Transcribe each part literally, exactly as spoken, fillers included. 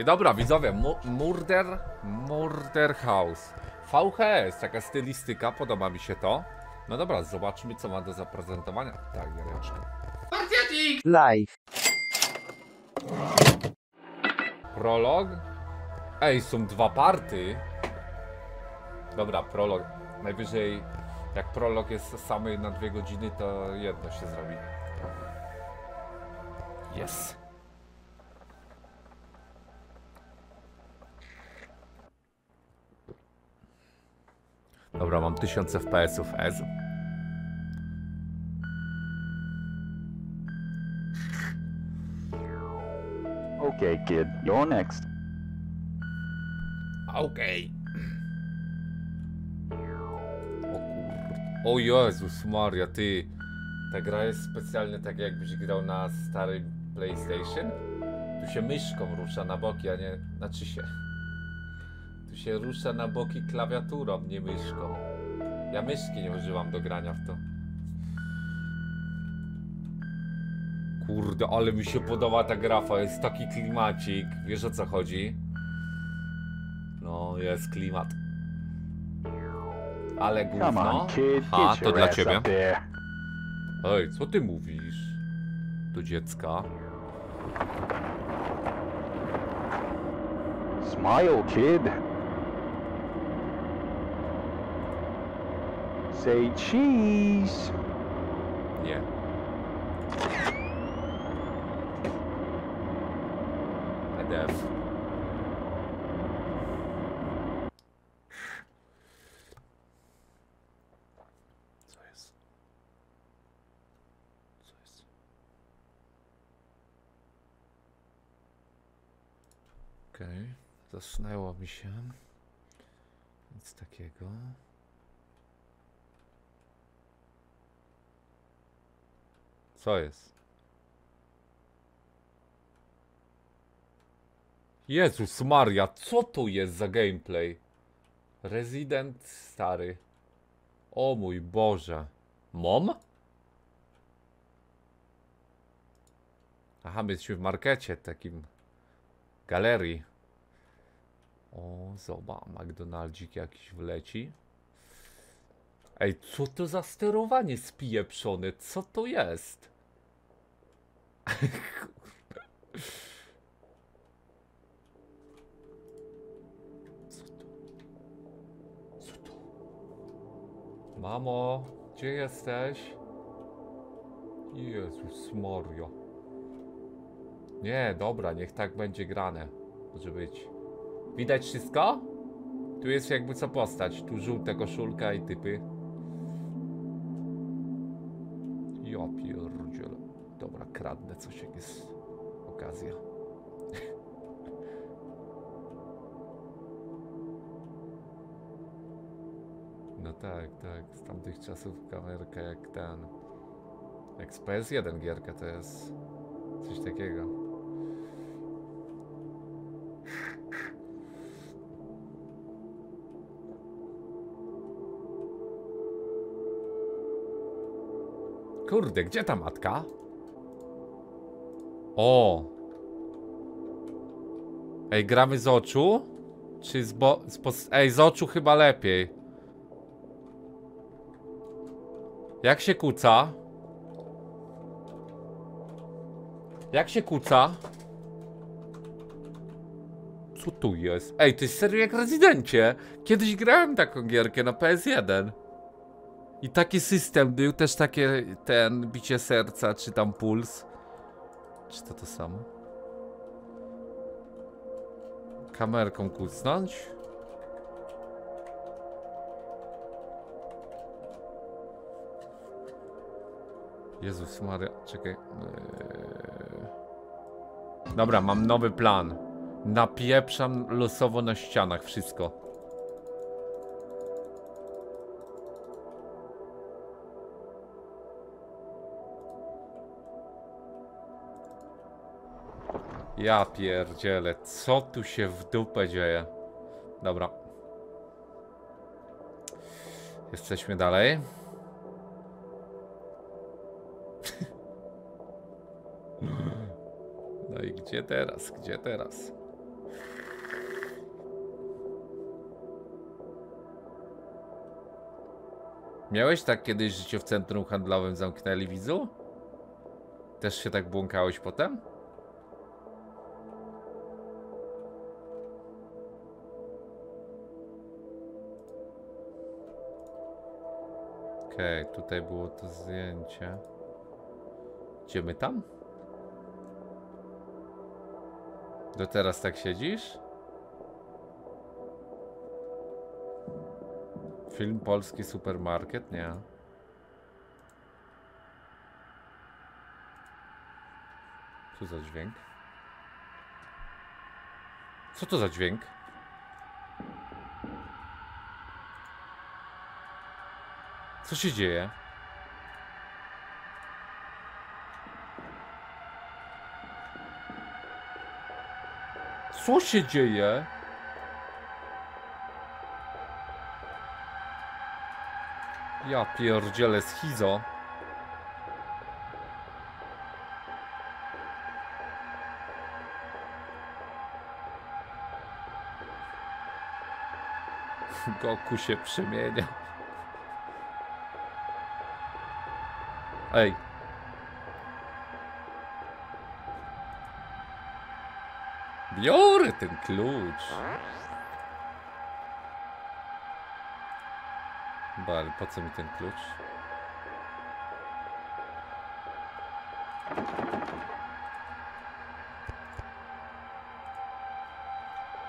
I dobra, widzowie, Murder, Murder House. V H S, taka stylistyka, podoba mi się to. No dobra, zobaczmy, co ma do zaprezentowania. Tak, Jareczka. Live. Prolog? Ej, są dwa party. Dobra, prolog. Najwyżej, jak prolog jest samy na dwie godziny, to jedno się zrobi. Yes. Dobra, mam tysiąc F P S-ów. Ez. Okay, kid, you're next. Okay. O kurde. O Jezus Maria, ty. Ta gra jest specjalnie tak, jakbyś grał na starym PlayStation. Tu się myszką rusza na boki, a nie... Znaczy się... Tu się rusza na boki klawiaturą, nie myszką. Ja myszki nie używam do grania w to. Kurde, ale mi się podoba ta grafa, jest taki klimacik. Wiesz, o co chodzi? No, jest klimat. Ale gówno. A, to dla ciebie. Ej, co ty mówisz? Do dziecka. Smile, kid. Say cheese. Nie. F D F. Co jest? Co jest? Okej, okay. Zasnęło mi się. Nic takiego. Co jest? Jezus Maria, co to jest za gameplay? Resident stary. O mój Boże. Mom? Aha, my jesteśmy w markecie takim. Galerii. O, zobacz, McDonaldzik jakiś wleci. Ej, co to za sterowanie spieprzone? Co to jest? Mamo, gdzie jesteś? Jezus Mario. Nie, dobra, niech tak będzie grane. Może być. Widać wszystko? Tu jest jakby co postać. Tu żółta koszulka i typy. Ja pierdziel. Dobra, kradnę coś, jak jest okazja. No tak, tak, z tamtych czasów kamerka jak ten. Jak z P S jeden gierka to jest coś takiego. Kurde, gdzie ta matka? O! Ej, gramy z oczu? Czy z bo... Z pos... Ej, z oczu chyba lepiej. Jak się kuca? Jak się kuca? Co tu jest? Ej, to jest serio jak Rezydencie. Kiedyś grałem taką gierkę na P S jeden. I taki system był, też takie ten bicie serca, czy tam puls. Czy to to samo? Kamerką kucnąć? Jezus Maria, czekaj. Eee... Dobra, mam nowy plan. Napieprzam losowo na ścianach wszystko. Ja pierdzielę, co tu się w dupę dzieje? Dobra. Jesteśmy dalej. No i gdzie teraz? Gdzie teraz? Miałeś tak kiedyś życie w centrum handlowym zamknęli, widzu? Też się tak błąkałeś potem? Okej, okay, tutaj było to zdjęcie. Idziemy tam? Do teraz tak siedzisz? Film polski supermarket? Nie. Co za dźwięk? Co to za dźwięk? Co się dzieje? Co się dzieje? Ja pierdzielę schizo. Goku się przemienia. Ej. Biorę ten klucz. Bal, po co mi ten klucz?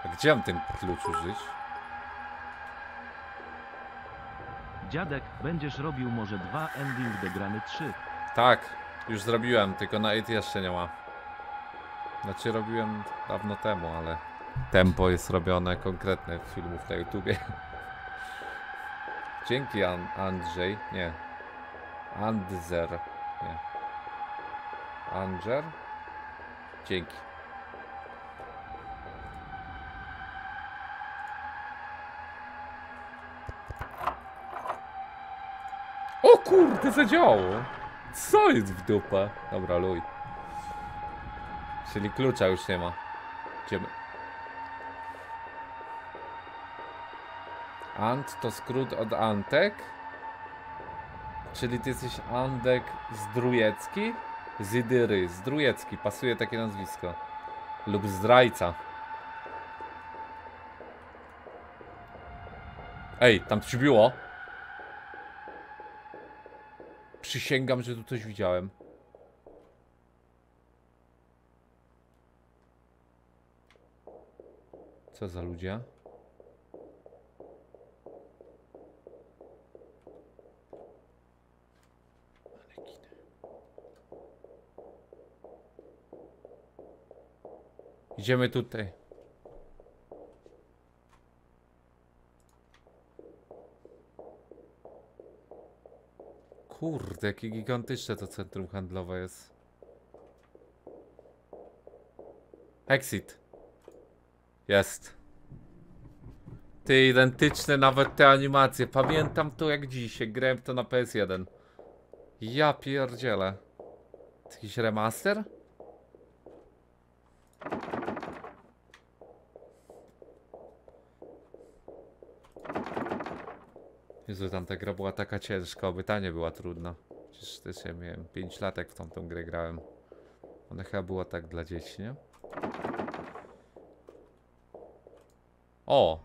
A gdzie mam ten klucz użyć? Dziadek, będziesz robił może dwa ending do grany trzy. Tak, już zrobiłem, tylko na it jeszcze nie ma. Znaczy robiłem dawno temu, ale tempo jest robione konkretne filmów na YouTubie. Dzięki An Andrzej, nie. Andzer, nie. Andżer? Dzięki. O kurde, zadziałało! Co jest w dupę? Dobra, luj. Czyli klucza już nie ma. Idziemy. Ant to skrót od Antek? Czyli ty jesteś Andek Zdrujecki? Zidyry, Zdrujecki, pasuje takie nazwisko. Lub zdrajca. Ej, tam coś było? Przysięgam, że tu coś widziałem. Co za ludzie? Idziemy tutaj. Kurde, jakie gigantyczne to centrum handlowe jest. Exit. Jest. Ty, identyczne nawet te animacje. Pamiętam to jak dzisiaj. Grałem to na P S jeden. Ja pierdzielę. Jakiś remaster? Jezu, tamta gra była taka ciężka, oby ta nie była trudna. Przecież też ja miałem pięć lat, jak w tamtą grę grałem. Ona chyba była tak dla dzieci, nie? O!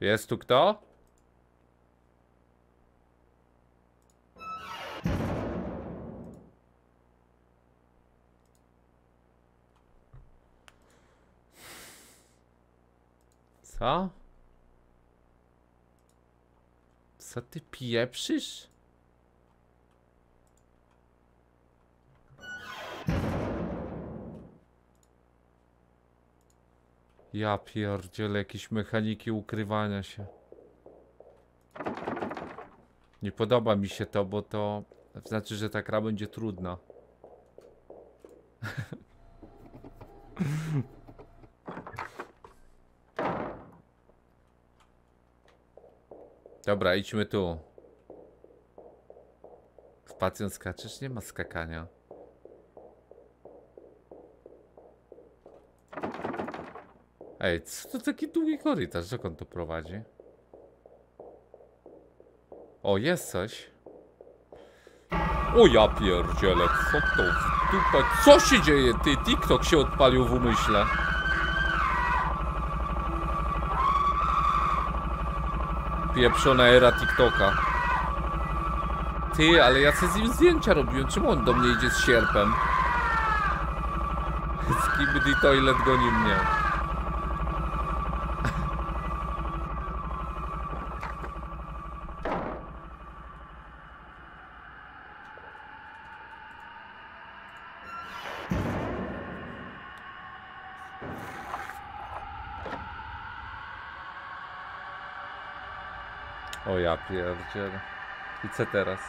Jest tu kto? Co? Co ty pieprzysz? Ja pierdzielę, jakieś mechaniki ukrywania się. Nie podoba mi się to, bo to znaczy, że ta gra będzie trudna. Dobra, idźmy tu. W pacjent skaczesz? Nie ma skakania. Ej, co to taki długi korytarz? Jak on to prowadzi? O, jest coś. O ja pierdzielę, co to w dupę? Co się dzieje? Ty, TikTok się odpalił w umyśle. Pieprzona era TikToka. Ty, ale ja sobie z nim zdjęcia robiłem. Czemu on do mnie idzie z sierpem? Skibidi Toilet goni mnie. O ja pierdzielę. I co teraz?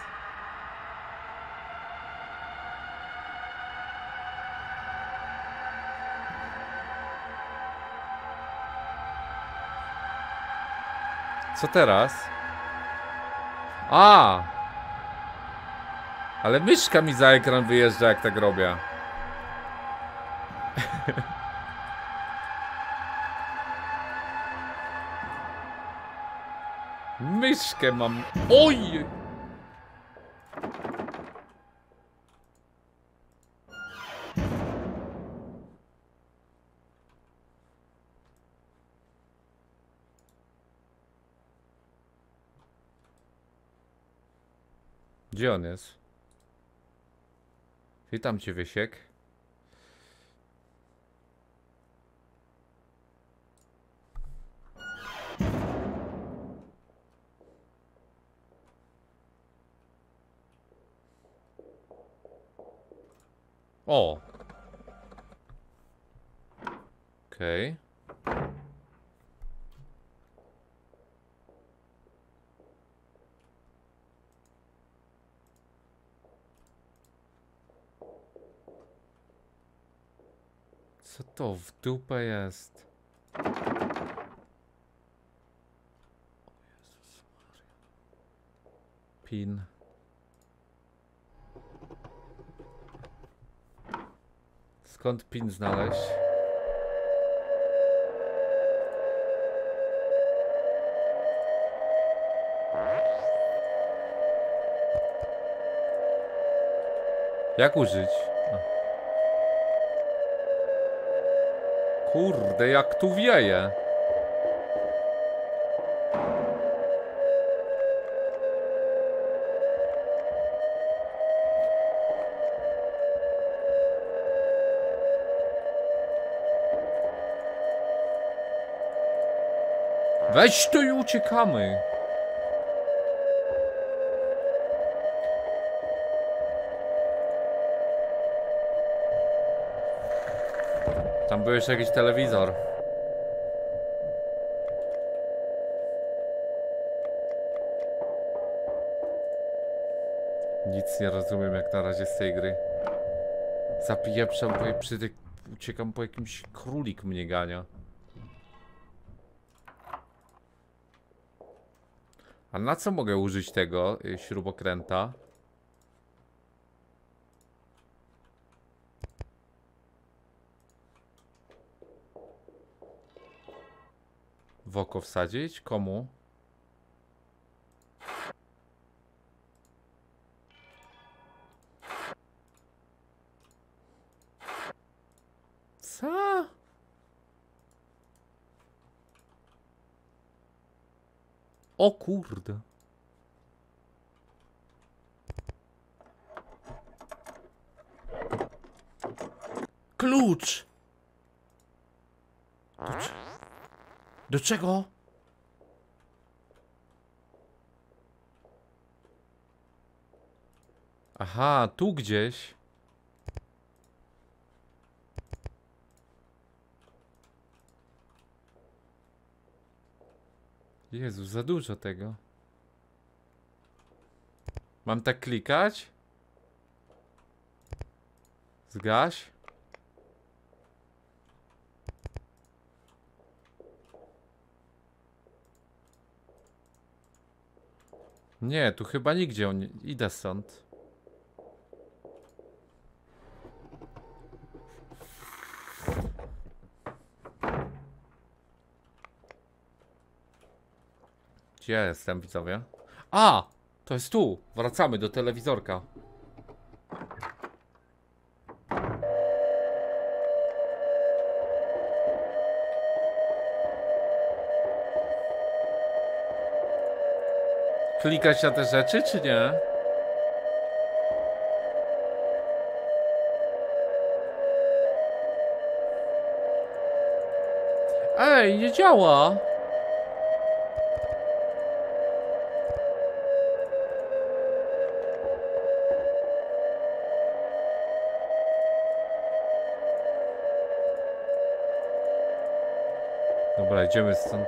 Co teraz? A! Ale myszka mi za ekran wyjeżdża, jak tak robię. Myszkę mam. Oj! Gdzie on jest? Witam cię, Wysiek. O! Okej. Okay. Co to w dupę jest? Pin. Skąd pin znaleźć? Jak użyć? A. Kurde, jak tu wieje. Weź to i uciekamy. Tam był jeszcze jakiś telewizor. Nic nie rozumiem jak na razie z tej gry. Zapieprzam po przytyk, uciekam po jakimś królik mnie gania. A na co mogę użyć tego śrubokręta? W oko wsadzić? Komu? Co? O kurde. Klucz. Do czego? Aha, tu gdzieś. Jezu, za dużo tego. Mam tak klikać? Zgaś. Nie, tu chyba nigdzie on nie... Idę stąd. Gdzie jestem, widzowie? A! To jest tu! Wracamy do telewizorka. Klikać na te rzeczy, czy nie? Ej, nie działa! Dobra, idziemy stąd.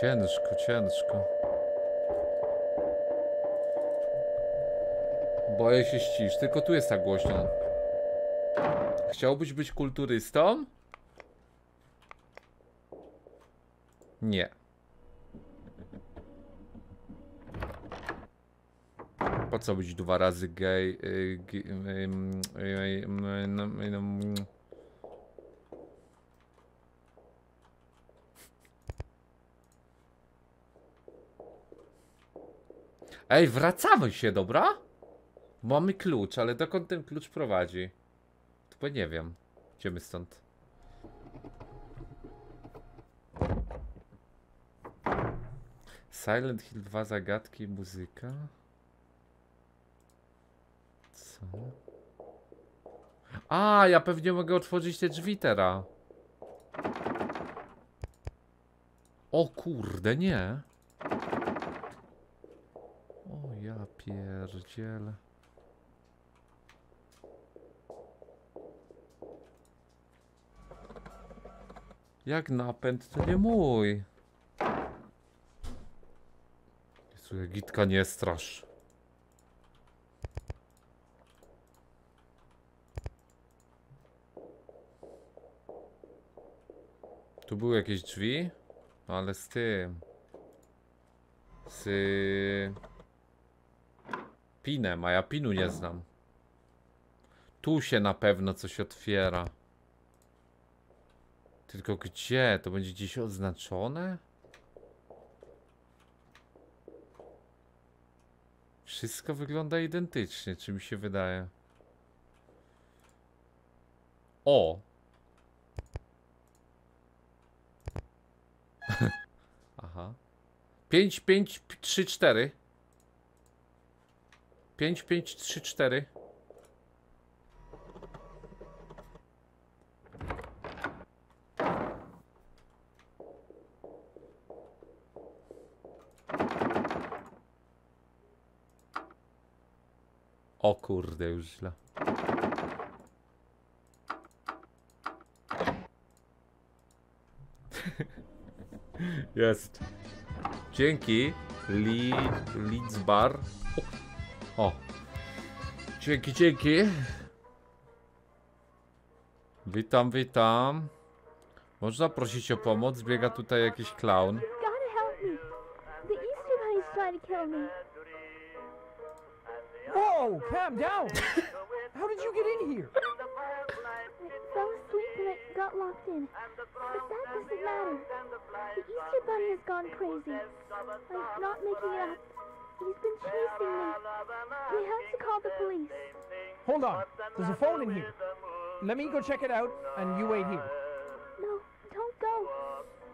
Ciężko, ciężko. Boję się ścisz, tylko tu jest tak głośno. Chciałbyś być kulturystą? Nie. Po co być dwa razy gej? Ej, wracamy się, dobra? Mamy klucz, ale dokąd ten klucz prowadzi? To nie wiem. Idziemy stąd. Silent Hill dwa, zagadki, muzyka. Co? A, ja pewnie mogę otworzyć te drzwi teraz. O kurde, nie. Ja pierdzielę. Jak napęd, to nie mój. Jezu, Gitka, nie strasz. Tu były jakieś drzwi, ale z tym. Z... Pinem, a ja pinu nie znam. Tu się na pewno coś otwiera. Tylko gdzie? To będzie gdzieś oznaczone? Wszystko wygląda identycznie, czy mi się wydaje. O! Aha. pięć, pięć, trzy, cztery. pięć, pięć, trzy, cztery. O kurde, już źle. Jest. Dzięki. Li... Lidzbar. O, dzięki, dzięki. Witam, witam. Można prosić o pomoc? Biega tutaj jakiś klaun. Wow, calm down. How did you get in here? Fell asleep and I got locked in. But that doesn't matter. The Easter Bunny has gone crazy. I'm not making it up. He's been chasing me. We have to call the police. Hold on. There's a phone in here. Let me go check it out, and you wait here. No, don't go.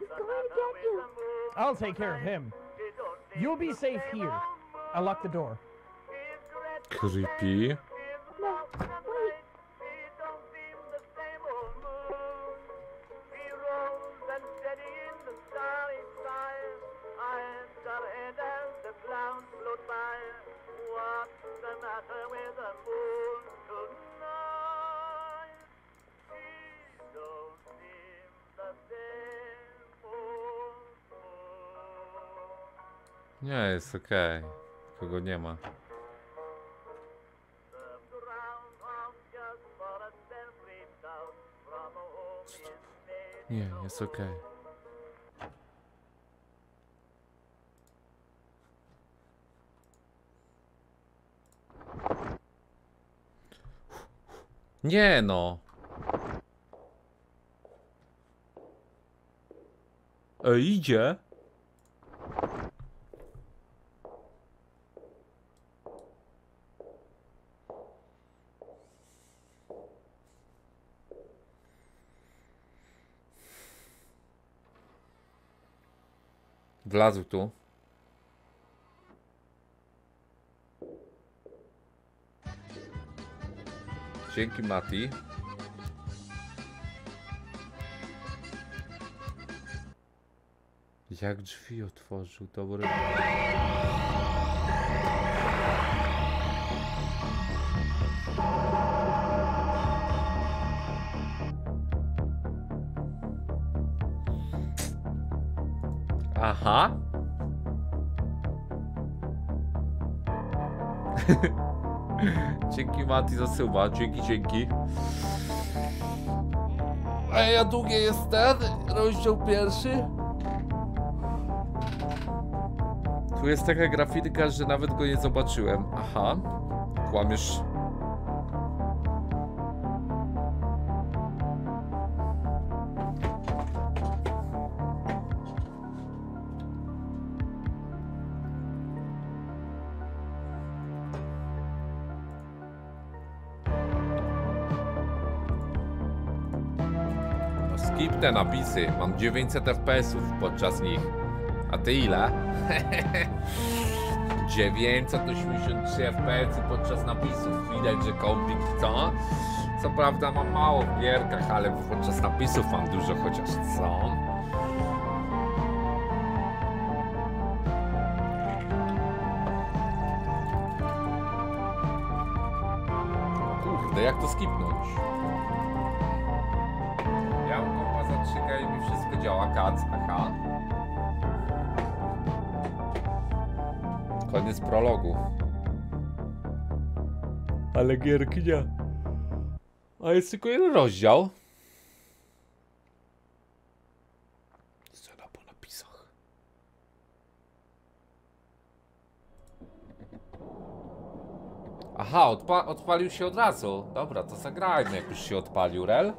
He's going to get you. I'll take care of him. You'll be safe here. I'll lock the door. Creepy. No, wait. Nie, jest okej. Okay. Kogo nie ma. Nie, jest okej. Okay. Nie no. E, idzie. Wlazł tu. Dzięki, Mati. Jak drzwi otworzył, to było... Aha. Dzięki, Mati, zasyła. Dzięki, dzięki. A ja długie jest ten rozdział pierwszy. Tu jest taka grafika, że nawet go nie zobaczyłem. Aha. Kłamiesz. Te napisy, mam dziewięćset F P S ów podczas nich. A ty ile? dziewięćset osiemdziesiąt trzy F P S y podczas napisów. Widać, że kompik, co? Co prawda mam mało w gierkach, ale podczas napisów mam dużo, chociaż co? Kurde, jak to skipnąć? Czekaj, mi wszystko działa, kac, aha. Koniec prologu. Ale gierki nie. A jest tylko jeden rozdział. Scena po napisach. Aha, odpa odpalił się od razu. Dobra, to zagrajmy, jak już się odpalił, rel.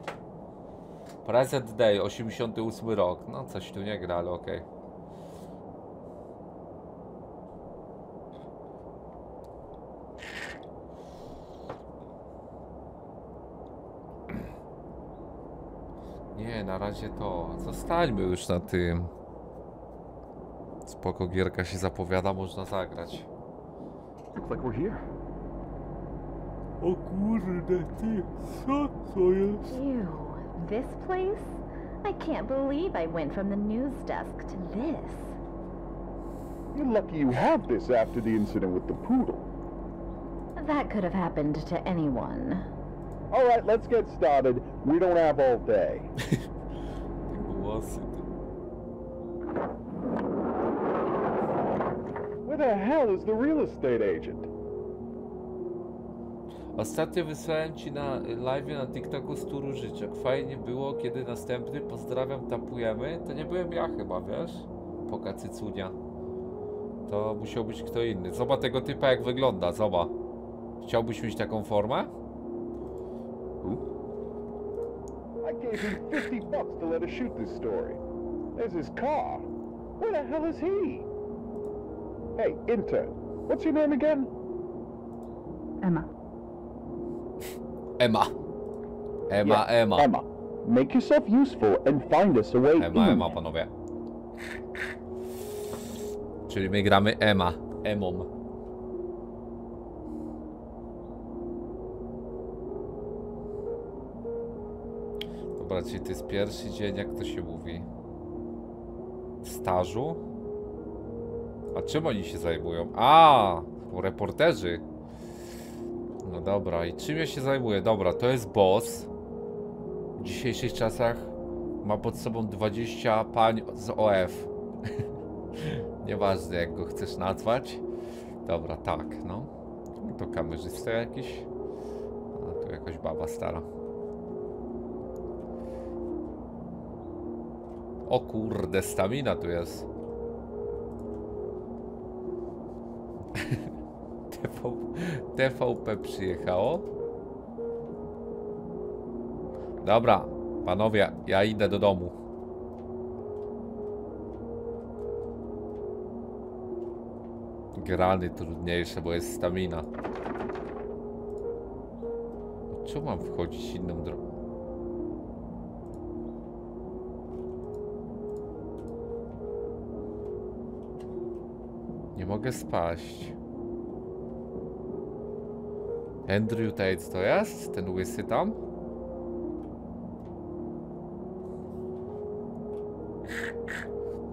Present Day, osiemdziesiąty ósmy rok. No coś tu nie gra, ale okej. Okay. Nie, na razie to... Zostańmy już na tym. Spoko, gierka się zapowiada, można zagrać. O kurde, ty, co to jest? This place? I can't believe I went from the news desk to this. You're lucky you have this after the incident with the poodle. That could have happened to anyone. All right, let's get started. We don't have all day. Where the hell is the real estate agent? Ostatnio wysłałem ci na live na TikToku z turu życzek. Fajnie było, kiedy następny. Pozdrawiam, tapujemy. To nie byłem ja chyba, wiesz? Poka cycunia. To musiał być kto inny. Zobacz tego typa, jak wygląda, zobacz. Chciałbyś mieć taką formę? Hey, intern. What's your name again? Emma. Emma. Emma, yes, Emma. Emma, make yourself useful and find us a way in. Emma, Emma, panowie. Czyli my gramy Emma, Emą. Dobra, czyli to jest pierwszy dzień, jak to się mówi? Stażu? A czym oni się zajmują? A, reporterzy. No dobra, i czym ja się zajmuję? Dobra, to jest boss. W dzisiejszych czasach ma pod sobą dwadzieścia pań z O F. Nieważne, jak go chcesz nazwać. Dobra, tak, no. To kamerzysta jakiś. A tu jakaś baba stara. O kurde, stamina tu jest. T V P przyjechało. Dobra, panowie, ja idę do domu. grany trudniejsze, bo jest stamina. Czemu mam wchodzić inną drogą? Nie mogę spaść. Andrew Tate to jest? Ten łysy tam?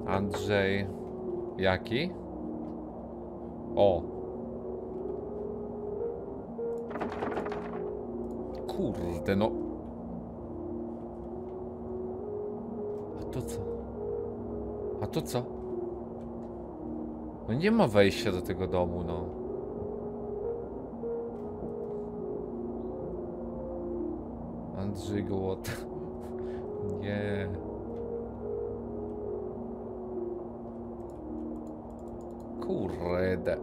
Andrzej... Jaki? O! Kurde no... A to co? A to co? No nie ma wejścia do tego domu, no. Andrzej Gołota. Nie... Kurde.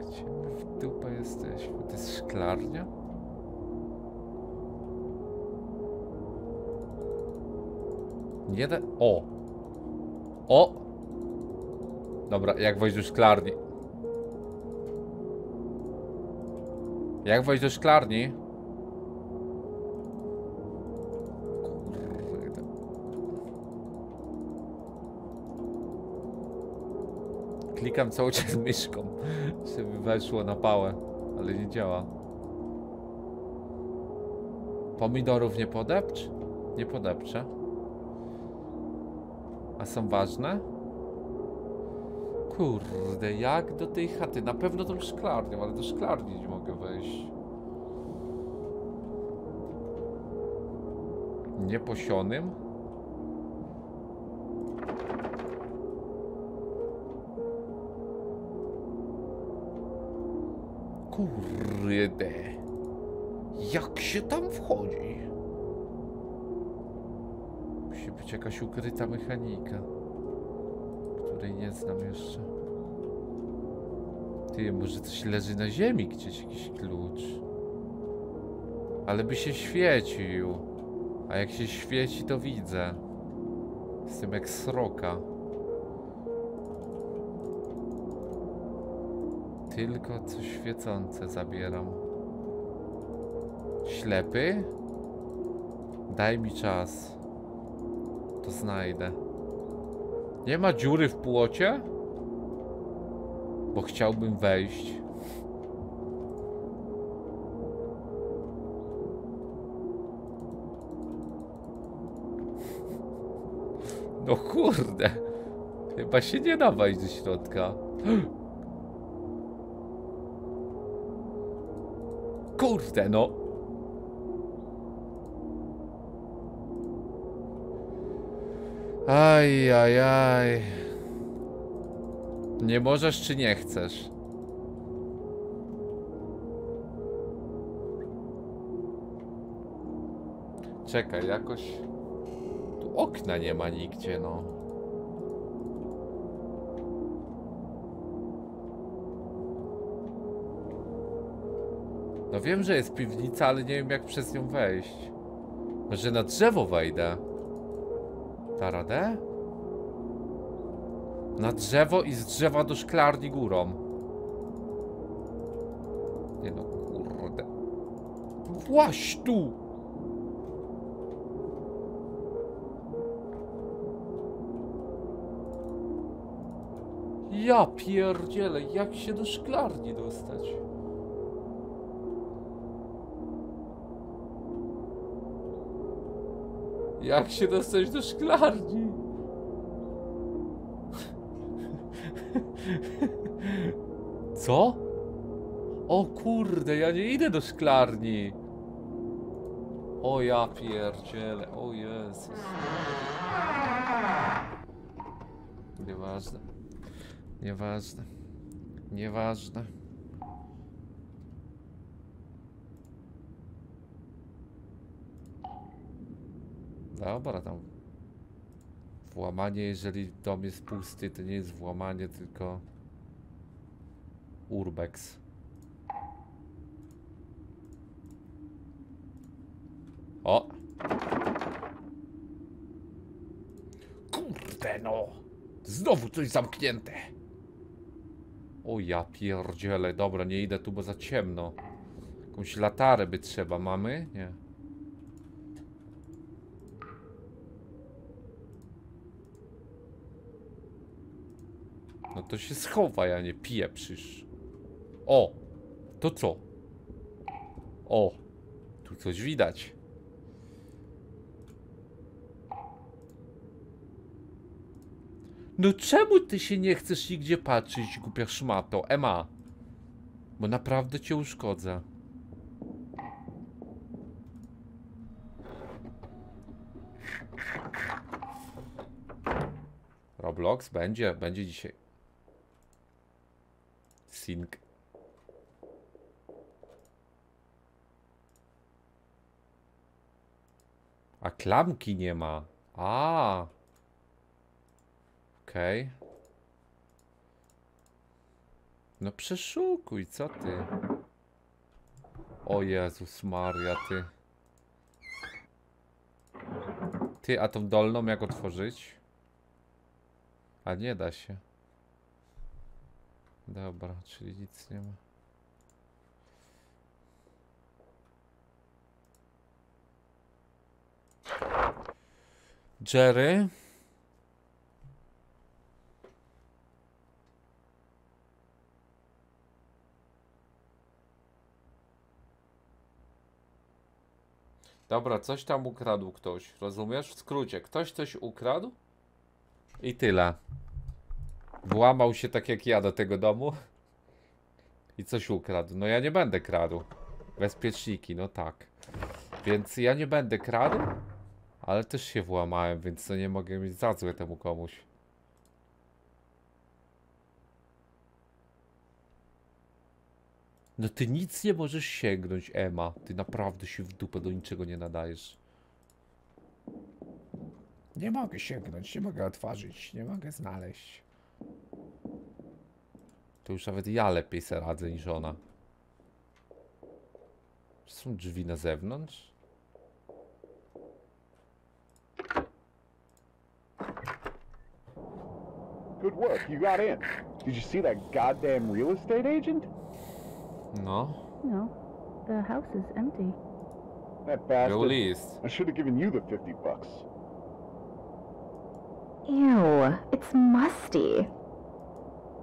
Gdzie w dupę jesteśmy? To jest szklarnia? Nie da... O! O! Dobra, jak wejść do szklarni? Jak wejść do szklarni? Klikam cały czas myszką, żeby weszło na pałę, ale nie działa. Pomidorów nie podepcz? Nie podepczę. A są ważne? Kurde, jak do tej chaty? Na pewno tą szklarnią, ale do szklarni nie mogę wejść. Nieposionym? Kurde, jak się tam wchodzi? Musi być jakaś ukryta mechanika, której nie znam jeszcze. Ty, może coś leży na ziemi gdzieś, jakiś klucz. Ale by się świecił. A jak się świeci, to widzę. Jestem jak sroka. Tylko coś świecące zabieram. Ślepy? Daj mi czas. To znajdę. Nie ma dziury w płocie? Bo chciałbym wejść. No kurde. Chyba się nie da wejść do środka. Kurde, no. Aj, aj, aj. Nie możesz, czy nie chcesz? Czekaj, jakoś... Tu okna nie ma nigdzie, no. No wiem, że jest piwnica, ale nie wiem jak przez nią wejść. Może na drzewo wejdę. Da radę? Na drzewo i z drzewa do szklarni górą. Nie no, kurde. Właśnie tu! Ja pierdzielę, jak się do szklarni dostać? Jak się dostać do szklarni? Co? O kurde, ja nie idę do szklarni. O ja pierdzielę, o Jezus. Nieważne. Nieważne. Nieważne. Dobra, tam włamanie, jeżeli dom jest pusty, to nie jest włamanie, tylko urbex. O! Kurde no! Znowu coś zamknięte! O ja pierdzielę, dobra, nie idę tu, bo za ciemno. Jakąś latarę by trzeba, mamy? Nie. No to się schowa, ja nie pieprzysz. O! To co? O! Tu coś widać. No czemu ty się nie chcesz nigdzie patrzeć, głupia szmato, Emma? Bo naprawdę cię uszkodzę. Roblox będzie, będzie dzisiaj. Sync. A klamki nie ma. A. Okej. Okay. No przeszukuj, co ty? O Jezus Maria, ty. Ty, a tą dolną jak otworzyć? A nie da się. Dobra, czyli nic nie ma. Jerry? Dobra, coś tam ukradł ktoś, rozumiesz? W skrócie, ktoś coś ukradł i tyle. Włamał się tak jak ja do tego domu i coś ukradł. No ja nie będę kradł. Bezpieczniki, no tak. Więc ja nie będę kradł, ale też się włamałem, więc to nie mogę mieć za złe temu komuś. No ty nic nie możesz sięgnąć, Emma. Ty naprawdę się w dupę do niczego nie nadajesz. Nie mogę sięgnąć, nie mogę otworzyć, nie mogę znaleźć. To już nawet ja lepiej se radzę niż ona. Czy są drzwi na zewnątrz? Good work, you got in. Did you see that goddamn real estate agent? No. No. The house is empty. That bastard. I should have given you the fifty bucks. Ew, it's musty.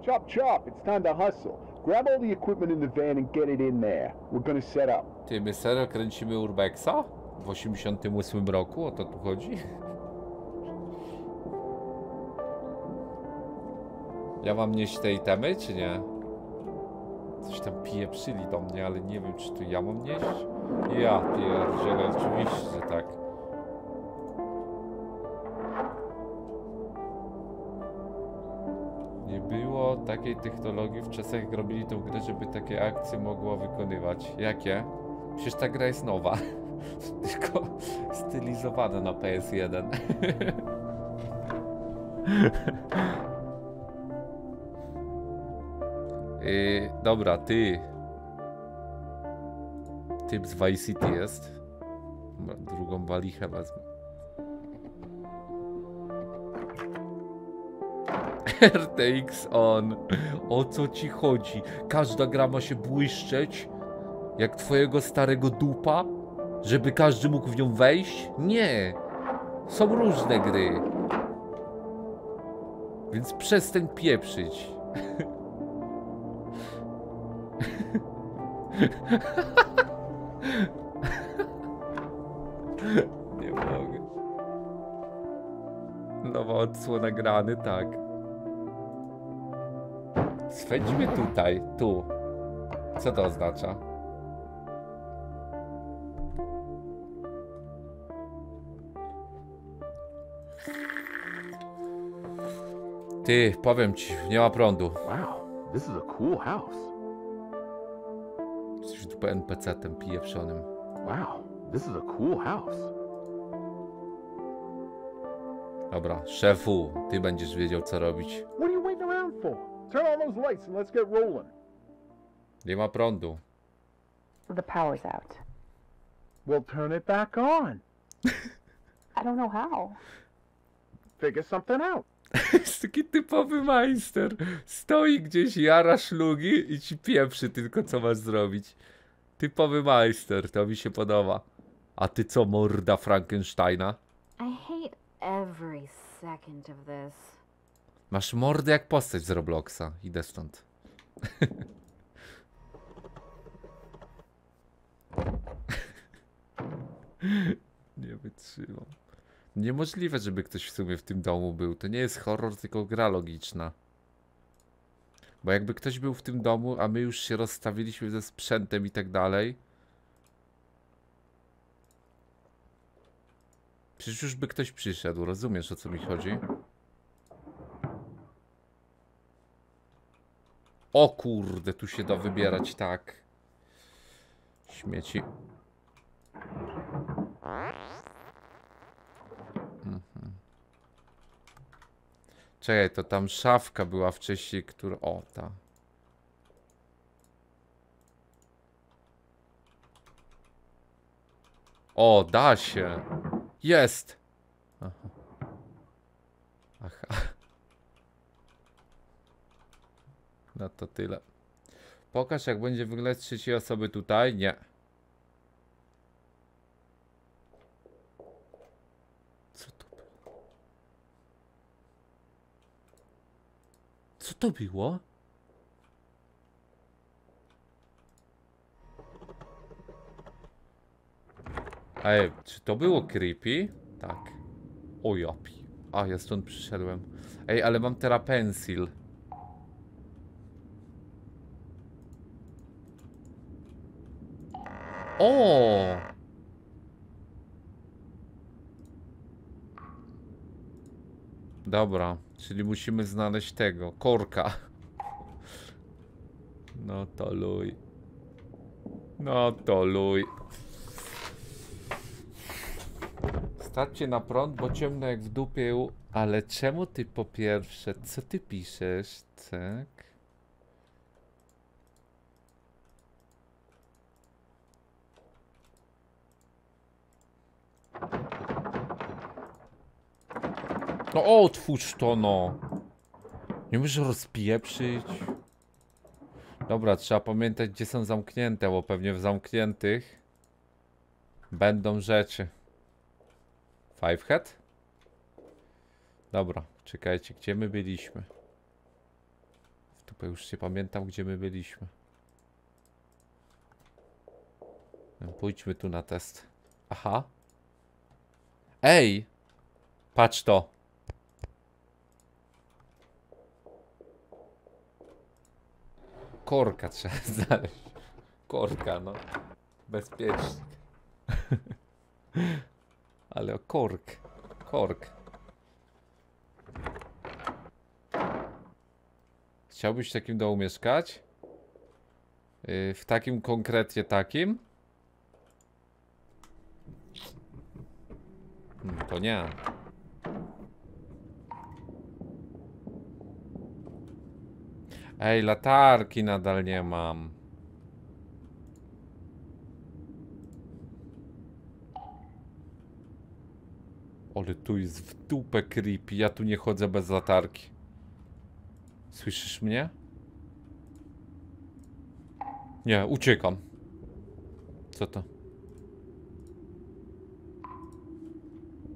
Chop chop, it's time to hustle. Grab all the equipment in the van and get it in there. We're gonna set up. Ty, my serio kręcimy Urbexa? W osiemdziesiątym ósmym roku? O to tu chodzi? Ja mam nieść te itemy, czy nie? Coś tam pieprzyli do mnie, ale nie wiem, czy tu ja mam nieść? Ja pierdzielę, oczywiście, że tak. Nie było takiej technologii w czasach, jak robili tą grę, żeby takie akcje mogła wykonywać. Jakie? Przecież ta gra jest nowa. Tylko stylizowana na P S jeden. Yy, dobra, ty. Typ z Vice City jest. Drugą walichę wezmę. R T X on. O co ci chodzi? Każda gra ma się błyszczeć jak twojego starego dupa, żeby każdy mógł w nią wejść? Nie. Są różne gry. Więc przestań pieprzyć. Nie mogę. Nowa odsłona grany, tak. Swędźmy tutaj, tu. Co to oznacza? Ty, powiem ci, nie ma prądu. Wow, this is a cool house. Coś tu po N P C-tem pieprzonym. Wow, this is a cool house. Dobra, szefu, ty będziesz wiedział, co robić. What are you waiting around for? Turn on those lights and let's get rolling. Nie ma prądu. The power's out. We'll turn it back on. I don't know how. Figure something out. Jest taki typowy majster. Stoi gdzieś, jara szlugi i ci pieprzy tylko co masz zrobić. Typowy majster, to mi się podoba. A ty co, morda Frankensteina? I hate every second of this. Masz mordę jak postać z Robloxa. Idę stąd. Nie wytrzymam. Niemożliwe, żeby ktoś w sumie w tym domu był. To nie jest horror, tylko gra logiczna. Bo jakby ktoś był w tym domu, a my już się rozstawiliśmy ze sprzętem i tak dalej. Przecież już by ktoś przyszedł, rozumiesz, o co mi chodzi? O kurde, tu się da wybierać tak. Śmieci. Mhm. Czekaj, to tam szafka była wcześniej, która... O, ta. O, da się. Jest. Aha. Aha. No to tyle. Pokaż, jak będzie wyglądać trzeciej osoby tutaj. Nie. Co to było? Co to było? Ej, czy to było creepy? Tak. O jopi. A, ja stąd przyszedłem. Ej, ale mam teraz pensil. O! Dobra, czyli musimy znaleźć tego, korka. No to luj. No to luj. Staćcie na prąd, bo ciemno jak w dupie. Ale czemu ty po pierwsze, co ty piszesz, tak? No otwórz to, no. Nie możesz rozpieprzyć. Dobra, trzeba pamiętać, gdzie są zamknięte, bo pewnie w zamkniętych będą rzeczy. Five Head? Dobra, czekajcie, gdzie my byliśmy? Tu już się pamiętam, gdzie my byliśmy. Pójdźmy tu na test. Aha. Ej! Patrz to. Korka trzeba znaleźć. Korka, no. Bezpiecznik. Ale kork. Kork. Chciałbyś w takim domu mieszkać? Yy, w takim konkretnie takim? No to nie. Ej, latarki nadal nie mam. Ale tu jest w dupę creepy. Ja tu nie chodzę bez latarki. Słyszysz mnie? Nie, uciekam. Co to?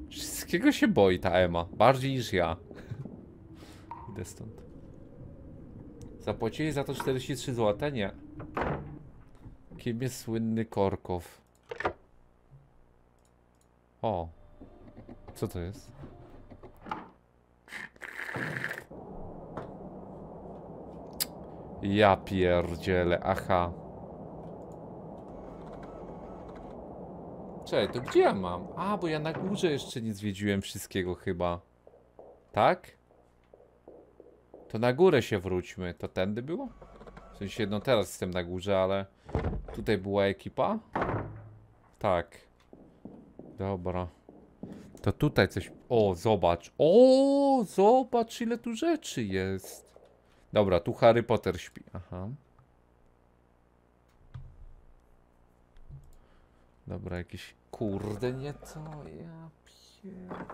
Wszystkiego się boi ta Emma. Bardziej niż ja. Idę stąd. Zapłacili za to czterdzieści trzy złote? Nie. Kim jest słynny Korkow? O. Co to jest? Ja pierdzielę, aha. Czekaj, to gdzie ja mam? A, bo ja na górze jeszcze nie zwiedziłem wszystkiego chyba. Tak? To na górę się wróćmy. To tędy było? W sensie, no teraz jestem na górze, ale... Tutaj była ekipa? Tak. Dobra. To tutaj coś... O, zobacz. O, zobacz, ile tu rzeczy jest. Dobra, tu Harry Potter śpi. Aha. Dobra, jakiś... Kurde, nie to... Ja pier...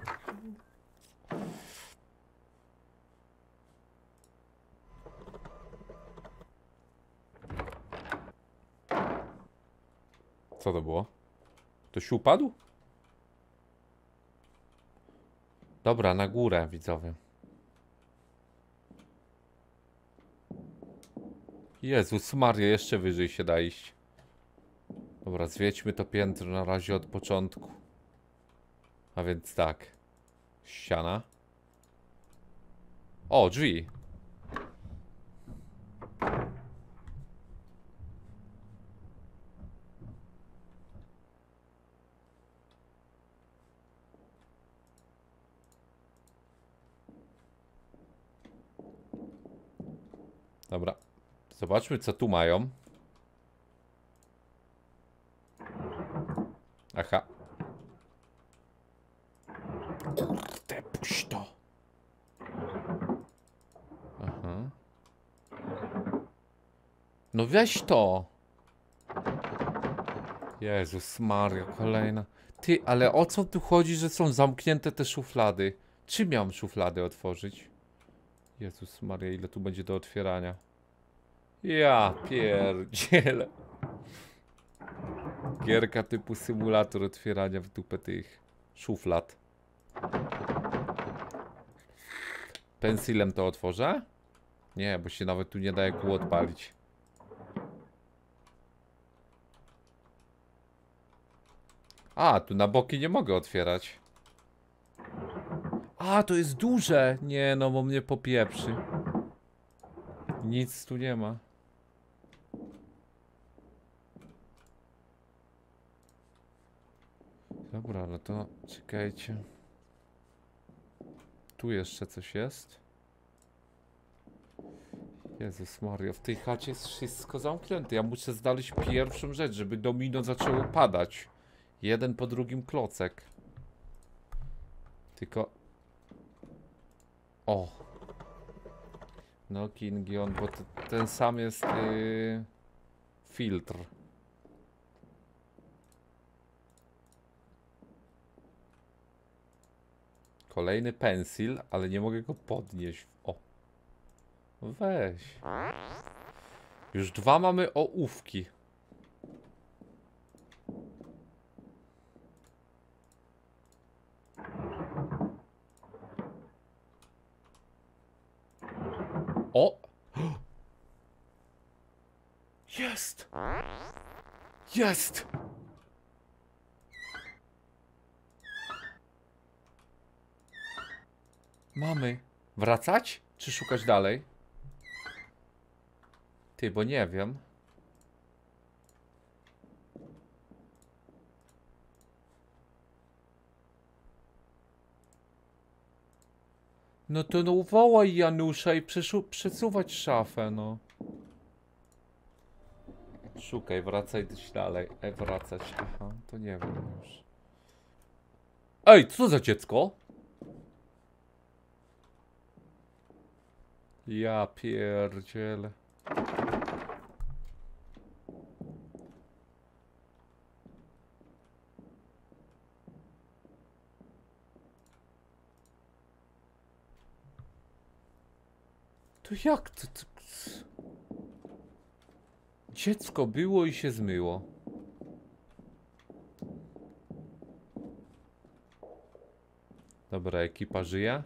Co to było? Ktoś upadł? Dobra, na górę, widzowie. Jezus Maria, jeszcze wyżej się da iść. Dobra, zwiedźmy to piętro na razie od początku. A więc tak. Ściana. O, drzwi. Dobra. Zobaczmy, co tu mają. Aha. Kurde, puść to. Aha. No weź to. Jezus Maria, kolejna. Ty, ale o co tu chodzi, że są zamknięte te szuflady? Czy miałem szuflady otworzyć? Jezus Maria, ile tu będzie do otwierania? Ja pierdzielę. Gierka typu symulator otwierania w dupę tych szuflad. Pensilem to otworzę? Nie, bo się nawet tu nie daje kół odpalić. A, tu na boki nie mogę otwierać. A, to jest duże! Nie no, bo mnie popieprzy. Nic tu nie ma. Dobra, no to czekajcie. Tu jeszcze coś jest. Jezus Maria, w tej chacie jest wszystko zamknięte. Ja muszę znaleźć pierwszą rzecz, żeby domino zaczęło padać. Jeden po drugim klocek. Tylko... O! No Kingion, bo ten sam jest yy, filtr. Kolejny pensil, ale nie mogę go podnieść. O! Weź. Już dwa mamy ołówki. O! Jest! Jest! Mamy. Wracać? Czy szukać dalej? Ty, bo nie wiem. No to no wołaj Janusza i przesuwać szafę, no. Szukaj, wracaj dalej. E, wracać. Aha, to nie wiem już. Ej, co za dziecko? Ja pierdzielę. To jak to, to... Dziecko było i się zmyło. Dobra, ekipa żyje.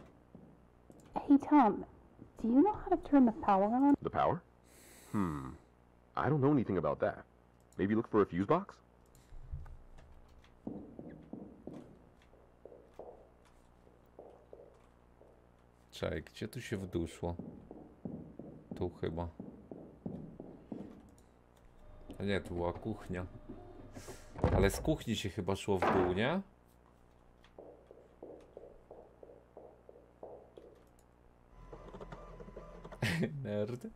Hey Tom, do you know how to turn the power on? The power? Hmm. I don't know anything about that. Maybe look for a fuse box? Czekaj, gdzie tu się wduszło? Tu chyba. A nie, tu była kuchnia. Ale z kuchni się chyba szło w dół, nie? Nerd.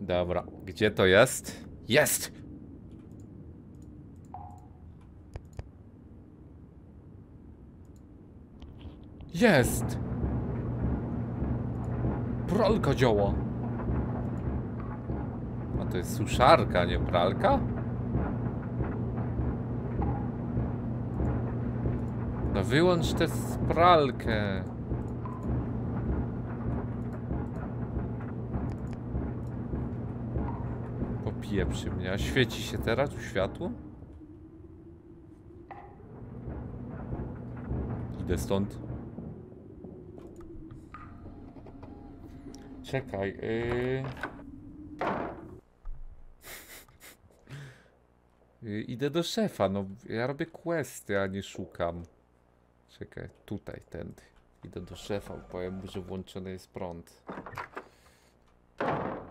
Dobra, gdzie to jest? Jest! Jest! Pralka działa. A to jest suszarka, nie pralka? No wyłącz tę pralkę. kije przy mnie. A świeci się teraz tu światło? Idę stąd. Czekaj. Yy... Idę do szefa. No, ja robię questy, a nie szukam. Czekaj, tutaj, tędy. Idę do szefa, powiem mu, że włączony jest prąd.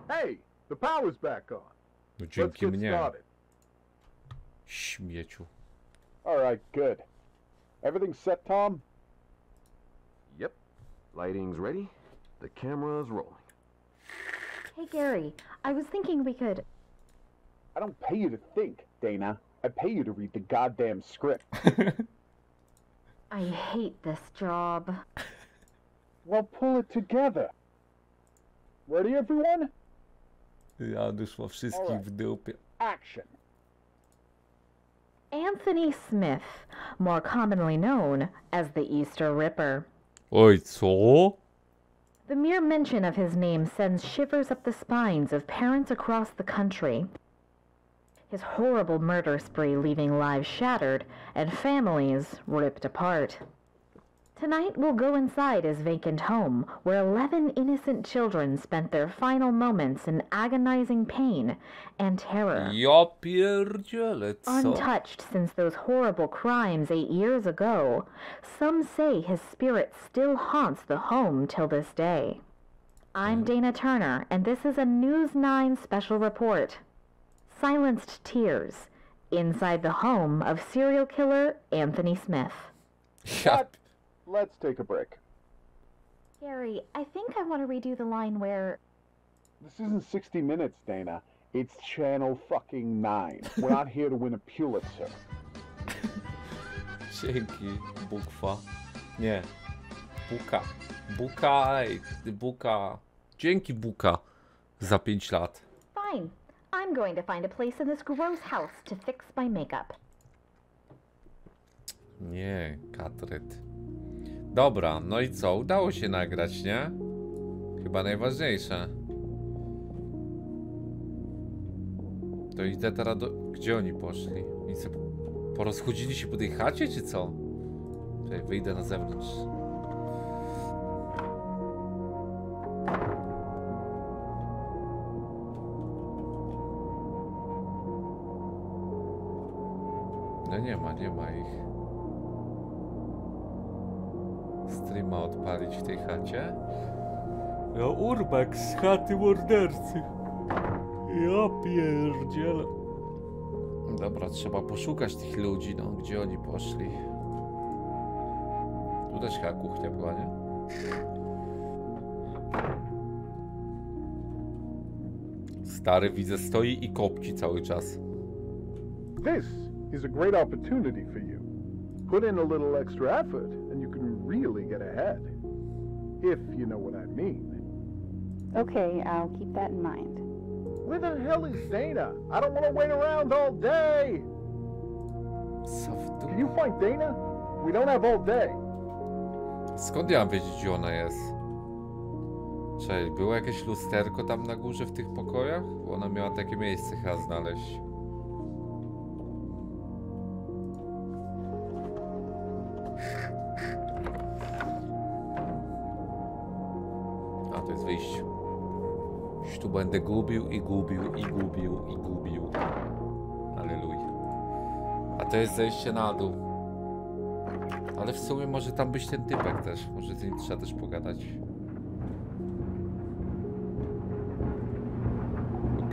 Hey, the power's back on. No dzięki mnie. Śmieciu. All right, good. Everything's set, Tom? Yep. Lighting's ready. The camera's rolling. Hey, Gary. I was thinking we could... I don't pay you to think, Dana. I pay you to read the goddamn script. I hate this job. Well, pull it together. Ready, everyone? Ja doszło wszystkich w dupie. Action. Anthony Smith, more commonly known as the Easter Ripper. Oj, co? The mere mention of his name sends shivers up the spines of parents across the country. His horrible murder spree leaving lives shattered and families ripped apart. Tonight we'll go inside his vacant home, where eleven innocent children spent their final moments in agonizing pain and terror. Ja pierdzielę, co? Untouched since those horrible crimes eight years ago, some say his spirit still haunts the home till this day. I'm Dana Turner, and this is a News nine special report. Silenced Tears, inside the home of serial killer Anthony Smith. Shut. Let's take a break. Gary, I think I want to redo the line where... This isn't sixty minutes, Dana. It's channel fucking nine. We're not here to win a Pulitzer. Dzięki, Bukwa. Nie. Buka. Buka, Buka. Dzięki, Buka. Za pięć lat. Fine. I'm going to find a place in this gross house to fix my makeup. Nie, Katryt. Dobra, no i co? Udało się nagrać, nie? Chyba najważniejsze. To idę teraz do... Gdzie oni poszli? I co, porozchodzili się po tej chacie, czy co? Czyli wyjdę na zewnątrz. No nie ma, nie ma ich. Streama odpalić w tej chacie. No urbex z chaty mordercy. Ja pierdzielę. Dobra, trzeba poszukać tych ludzi, no. Gdzie oni poszli? Tu też chyba kuchnia była, nie? Stary, widzę, stoi i kopci cały czas. This is a great opportunity for you. Put in a little extra effort and you can really get ahead. If you know what I mean. Okay, I'll keep that in mind. Where the hell is Dana? I don't want to wait around all day! Can you find Dana? We don't have all day. Skąd ja mam wiedzieć, gdzie ona jest? Cześć, było jakieś lusterko tam na górze w tych pokojach? Bo ona miała takie miejsce chyba znaleźć. Wyjść. Już tu będę gubił i gubił i gubił i gubił. Alleluja. A to jest zejście na dół. Ale w sumie może tam być ten typek też. Może z nim trzeba też pogadać.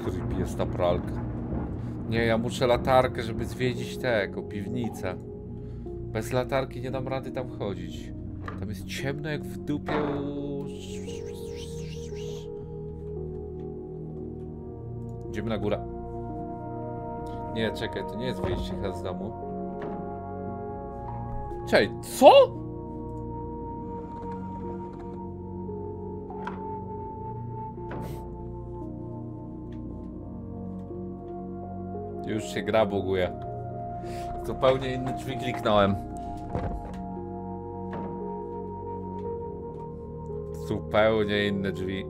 Creepy jest ta pralka. Nie, ja muszę latarkę, żeby zwiedzić tego, piwnicę. Bez latarki nie dam rady tam chodzić. Tam jest ciemno jak w dupie u... Idziemy na górę. Nie, czekaj, to nie jest wyjście chyba z domu. Czekaj, co? Już się gra buguje. Zupełnie inny drzwi kliknąłem. Zupełnie inne drzwi.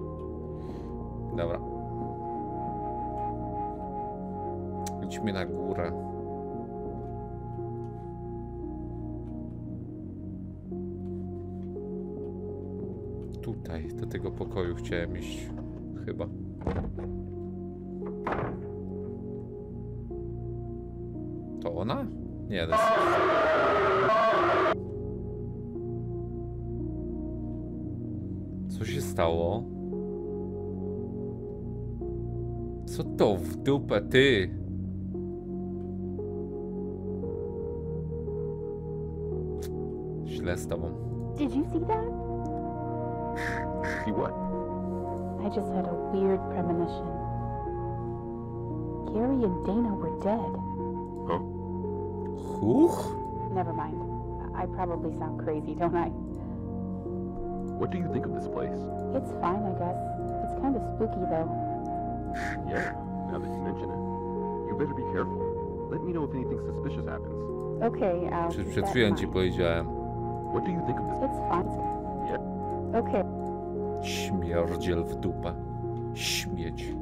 Dobra. mnie na górę. Tutaj, do tego pokoju chciałem iść. Chyba. To ona? Nie, to jest... Co się stało? Co to w dupę, ty? Źle z tobą. Did you see that? See what? I just had a weird premonition. Gary and Dana were dead. Huh? Who? Never mind. I probably sound crazy, don't I? What do you think of this place? It's fine, I guess. It's kind of spooky, though. Yeah, now that you mention it. You better be careful. Let me know if anything suspicious happens. Okay, I'll keep that in mind. What do you think of this place? It's fine. Yeah. Okay. Śmierdziel w dupę. Śmieć.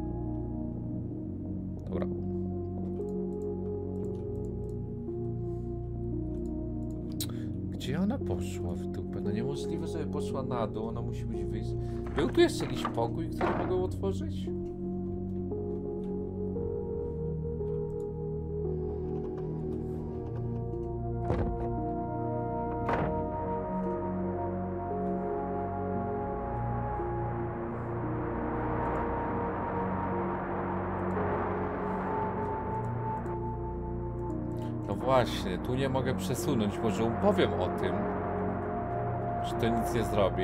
Dobra. Gdzie ona poszła w dupę? No niemożliwe, żeby poszła na dół. Ona musi być wyjść. Był tu jeszcze jakiś pokój, który mogę otworzyć? Właśnie, tu nie mogę przesunąć, może opowiem o tym, czy to nic nie zrobi.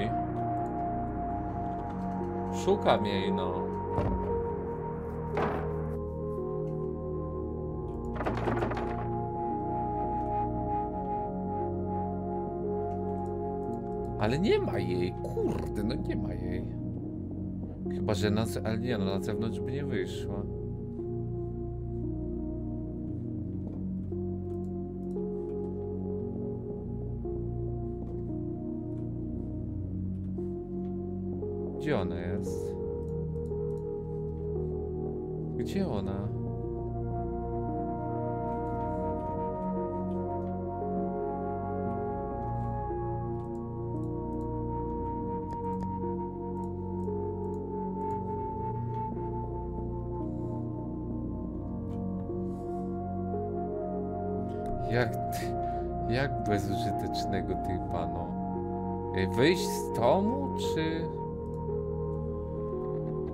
Szukam jej, no. Ale nie ma jej, kurde, no nie ma jej. Chyba, że na, ale nie, no, na zewnątrz by nie wyszła. Gdzie ona jest? Gdzie ona? Jak ty, jak bezużytecznego typa, no? Wyjść z domu, czy...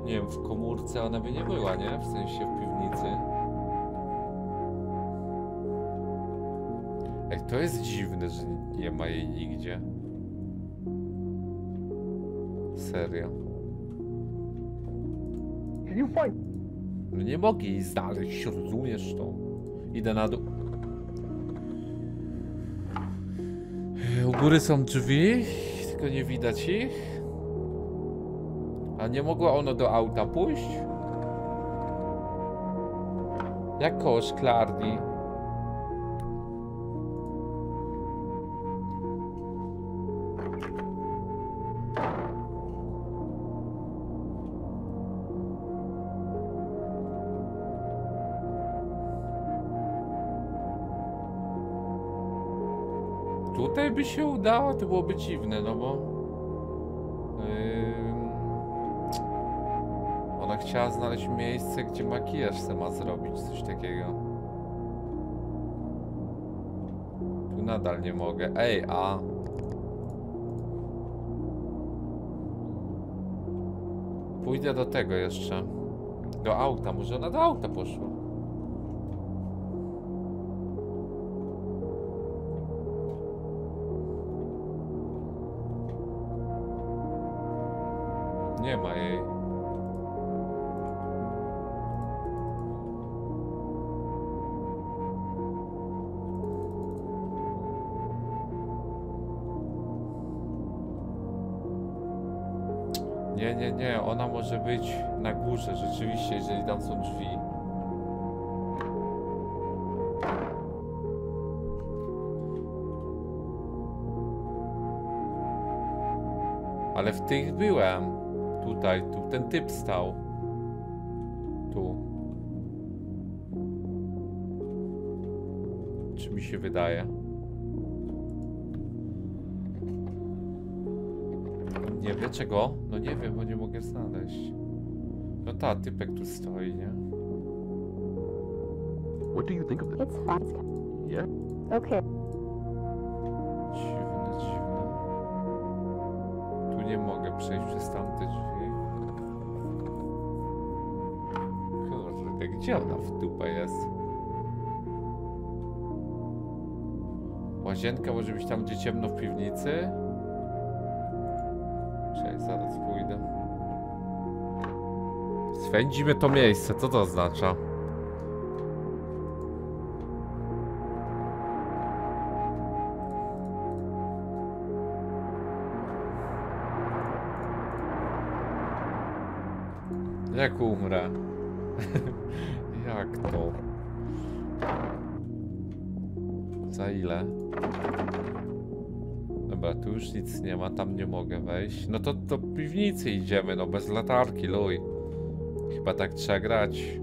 Nie wiem, w komórce ona by nie była, nie? W sensie w piwnicy. Ej, to jest dziwne, że nie ma jej nigdzie. Serio. No nie mogę jej znaleźć, rozumiesz to? Idę na dół. U góry są drzwi, tylko nie widać ich. A nie mogła ona do auta pójść? Jak koło szklarni. Tutaj by się udało, to byłoby dziwne, no bo... Yy... Ona chciała znaleźć miejsce, gdzie makijaż se ma zrobić, coś takiego. Tu nadal nie mogę. Ej, a... Pójdę do tego jeszcze. Do auta, może ona do auta poszła. Nie ma jej. Nie, nie, nie, ona może być na górze, rzeczywiście, jeżeli tam są drzwi. Ale w tych byłem. Tutaj, tu ten typ stał. Tu. się wydaje. Nie wiem czego? No nie wiem, bo nie mogę znaleźć. No ta, typek tu stoi, nie? What do you think of this? It's fun. Yeah. Okay. Dziwne, dziwne. Tu nie mogę przejść przez tamte drzwi. Kurde, gdzie ona w dupę jest? Łazienka może być tam, gdzie ciemno w piwnicy? Cześć, zaraz pójdę. Swędzimy to miejsce, co to oznacza? Jak umrę? Jak to? Za ile? Dobra, tu już nic nie ma, tam nie mogę wejść. No to do piwnicy idziemy, no bez latarki, luj. Chyba tak trzeba grać.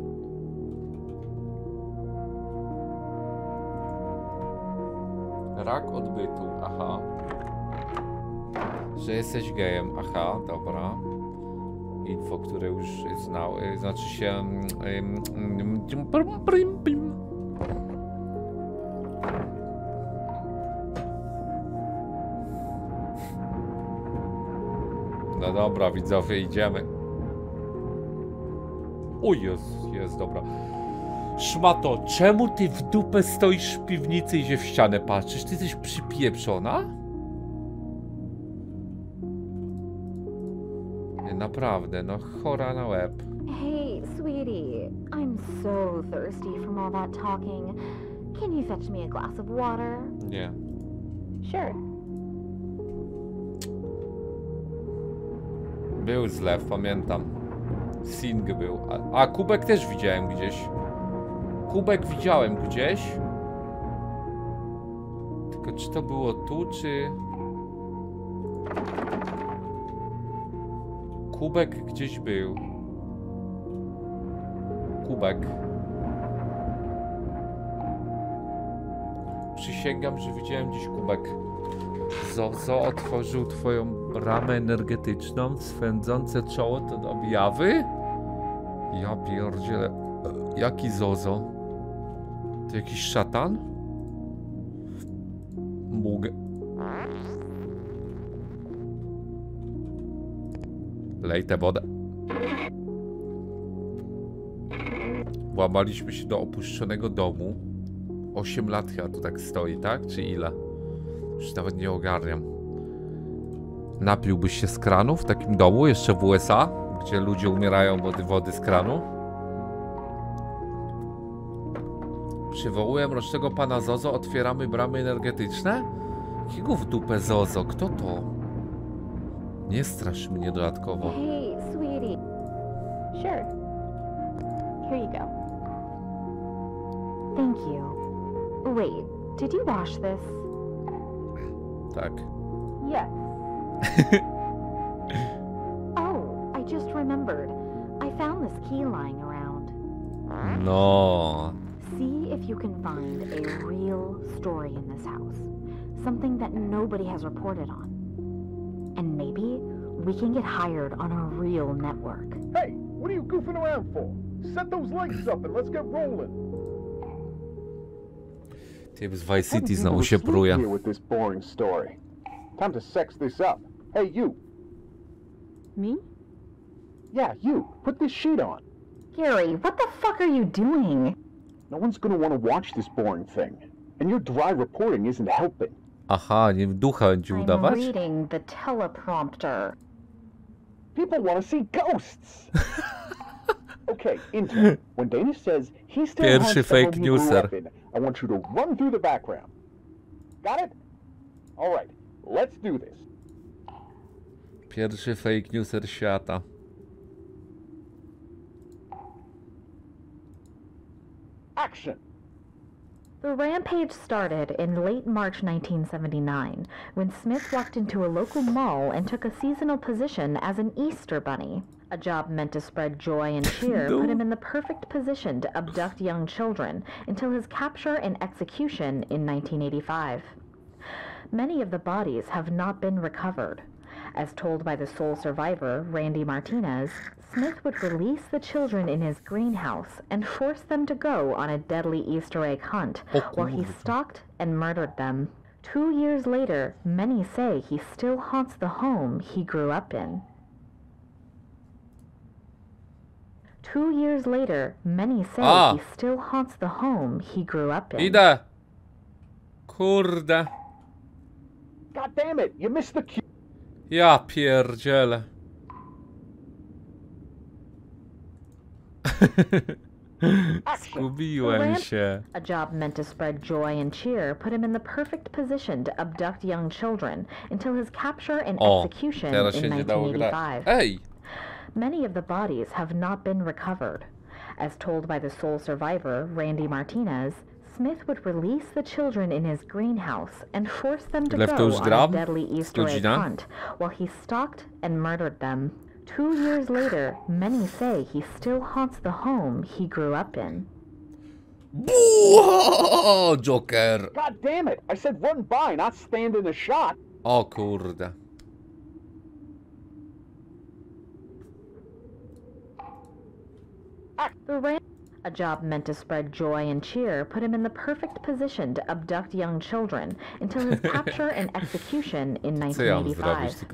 Rak odbytu, aha. Że jesteś gejem, aha, dobra. Info, które już znał, znaczy się... No dobra, widzowie, idziemy. O, jest, jest, dobra. Szmato, czemu ty w dupę stoisz w piwnicy i się w ścianę patrzysz? Ty jesteś przypieprzona? Nie, naprawdę, no chora na łeb. Hey, sweetie, I'm so thirsty from all that talking. Can you fetch me a glass of water? Nie. Sure. Był zlew, pamiętam. Sing był. A, a kubek też widziałem gdzieś. Kubek widziałem gdzieś. Tylko czy to było tu, czy... Kubek gdzieś był. Kubek. Przysięgam, że widziałem gdzieś kubek. Zozo otworzył twoją bramę energetyczną, swędzące czoło to objawy? Ja pierdzielę. Jaki Zozo? To jakiś szatan? Mógł. Lej tę wodę. Włamaliśmy się do opuszczonego domu. osiem lat chyba tu tak stoi, tak? Czy ile? Już nawet nie ogarniam. Napiłbyś się z kranu w takim domu, jeszcze w U S A, gdzie ludzie umierają od wody z kranu? Przywołuję mrocznego pana Zozo, otwieramy bramy energetyczne? Jakiego w dupę Zozo? Kto to? Nie strasz mnie dodatkowo. Hey, sweetie. Sure. Here you go. Thank you. Wait, did you wash this? Tak. Yes. Oh, I just remembered. I found this key lying around. No. See if you can find a real story in this house. Something that nobody has reported on. And maybe we can get hired on a real network. Hey, what are you goofing around for? Set those lights up and let's get rolling. Typ z Vice City znowu się pruje. Time to sex this up. Hey, you. Me? Yeah, you. Put this sheet on. Gary, what the fuck are you doing? No one's gonna want to watch this boring thing. And your dry reporting isn't helping. Aha, nie w ducha będzie udawać? I'm reading the teleprompter. People want to see ghosts. Okay, intern. When Dana says he still has a fake newser, I want you to run through the background. Got it? All right. Let's do this. Pierwszy fake newser świata. Action. The rampage started in late March nineteen seventy-nine, when Smith walked into a local mall and took a seasonal position as an Easter bunny. A job meant to spread joy and cheer no. put him in the perfect position to abduct young children until his capture and execution in nineteen eighty-five. Many of the bodies have not been recovered. As told by the sole survivor, Randy Martinez, Smith would release the children in his greenhouse and force them to go on a deadly Easter egg hunt while he stalked and murdered them. Two years later, many say he still haunts the home he grew up in. Two years later, many say ah. he still haunts the home he grew up in. Ida. Kurde. God damn it, you missed the cue. Ja pierdzielę. Zgubiłem się. A job meant to spread joy and cheer put him in the perfect position to abduct young children until his capture and execution in nineteen eighty-five. Ej. Many of the bodies have not been recovered. As told by the sole survivor, Randy Martinez, Smith would release the children in his greenhouse and force them to Left go on a deadly Easter egg hunt while he stalked and murdered them. Two years later, many say he still haunts the home he grew up in. Boo! Joker! God damn it! I said run by, not stand in a shot! O kurde. The ramp. A job meant to spread joy and cheer put him in the perfect position to abduct young children until his capture and execution in nineteen eighty-five.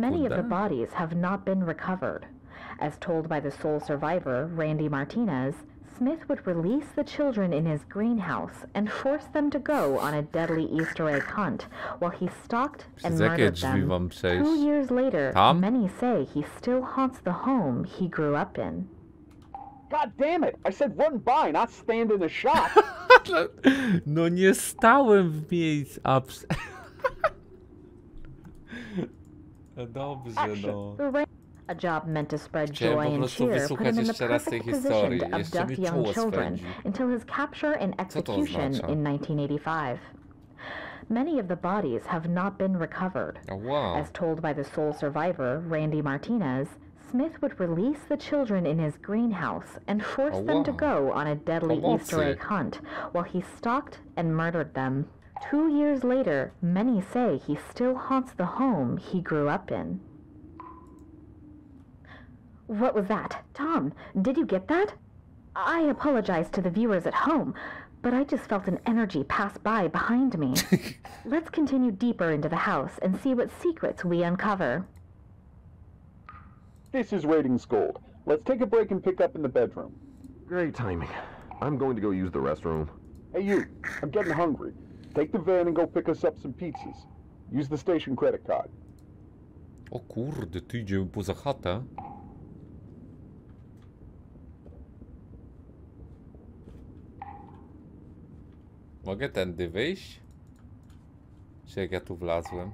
Many of the bodies have not been recovered. As told by the sole survivor, Randy Martinez, Smith would release the children in his greenhouse and force them to go on a deadly Easter egg hunt while he stalked and murdered them. Two years later, Tom? Many say he still haunts the home he grew up in. God damn it! I said run by, not stand in a shot. No nie stałem w miejscu. Dobrze, no. A job meant to spread joy and cheer put him in the perfect position to abduct young children until his capture and execution in nineteen eighty-five. Many of the bodies have not been recovered. Oh, wow. As told by the sole survivor, Randy Martinez, Smith would release the children in his greenhouse and force oh, wow. them to go on a deadly oh, Easter egg hunt while he stalked and murdered them. Two years later, many say he still haunts the home he grew up in. What was that? Tom, did you get that? I apologize to the viewers at home, but I just felt an energy pass by behind me. Let's continue deeper into the house and see what secrets we uncover. This is ratings gold. Let's take a break and pick up in the bedroom. Great timing. I'm going to go use the restroom. Hey you, I'm getting hungry. Take the van and go pick us up some pizzas. Use the station credit card. O kurde, ty idziemy poza chatę. Mogę tędy wyjść? Czy jak ja tu wlazłem?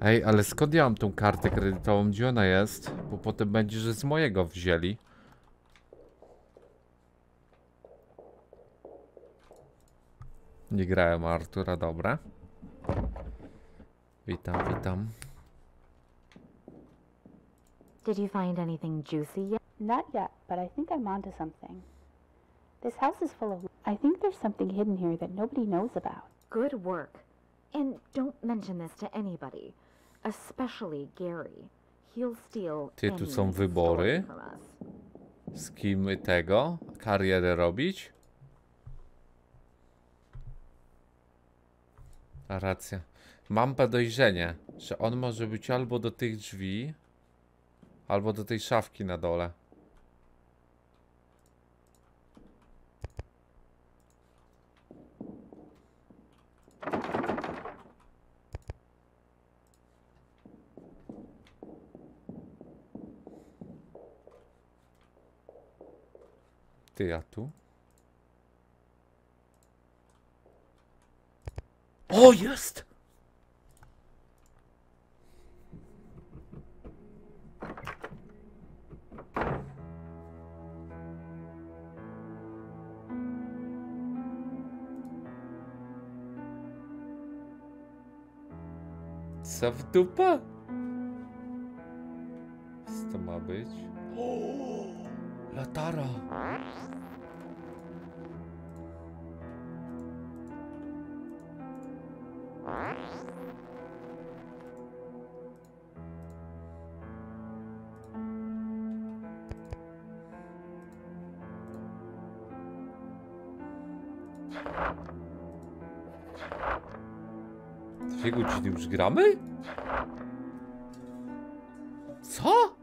Ej, ale skąd ja mam tą kartę kredytową? Gdzie ona jest? Bo potem będzie, że z mojego wzięli. Nie grałem Artura, dobra. Witam, witam. Did you find anything juicy yet? Not yet, but I think I'm onto something. This house is full of... I think there's something hidden here that nobody knows about. Good work. And don't mention this to anybody. Especially Gary. He'll steal Ty, tu są wybory. Z kim tego karierę robić? A racja. Mam podejrzenie, że on może być albo do tych drzwi, albo do tej szafki na dole. Ty, a tu? O, jest! Co w dupa? Co to ma być? O, latara! Dwie godziny już gramy? Co?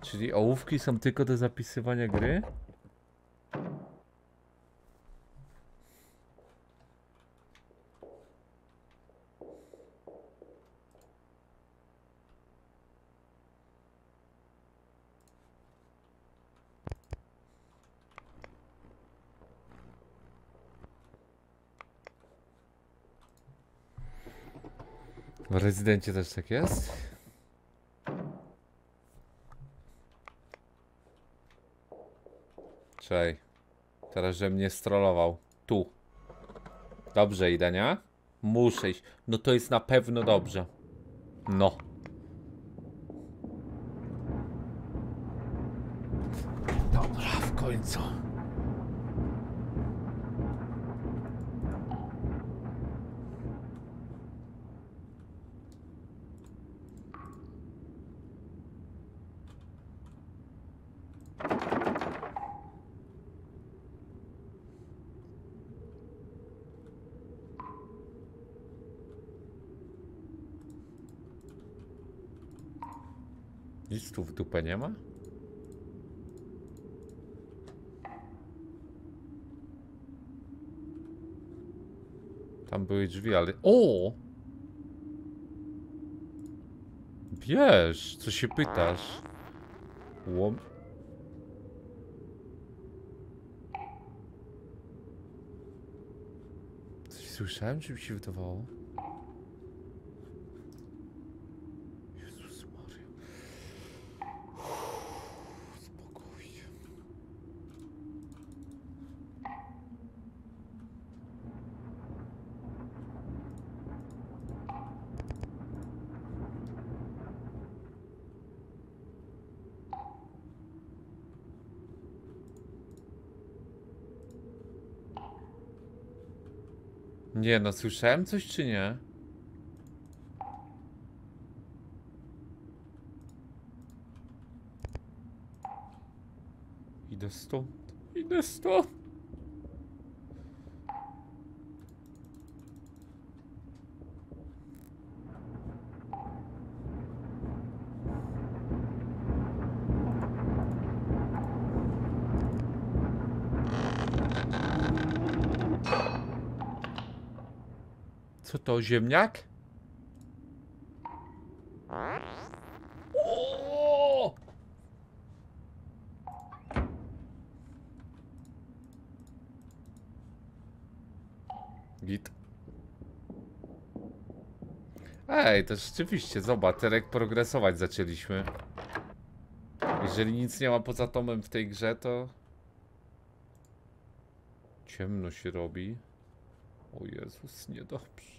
Czyli ołówki są tylko do zapisywania gry? W Rezydencie też tak jest. Czej. Teraz, że mnie strollował. Tu. Dobrze idę, nie? Muszę iść. No to jest na pewno dobrze. No. Dobra, w końcu. Nic tu w dupę nie ma? Tam były drzwi, ale... O! Wiesz, co się pytasz? Łom... Coś słyszałem, czy mi się wydawało? Nie no, słyszałem coś czy nie? Idę stąd, idę stąd. Co to, ziemniak? O! Git. Ej, to rzeczywiście, zobacz, terek progresować zaczęliśmy. Jeżeli nic nie ma poza Tomem w tej grze, to... Ciemno się robi. O Jezus, niedobrze.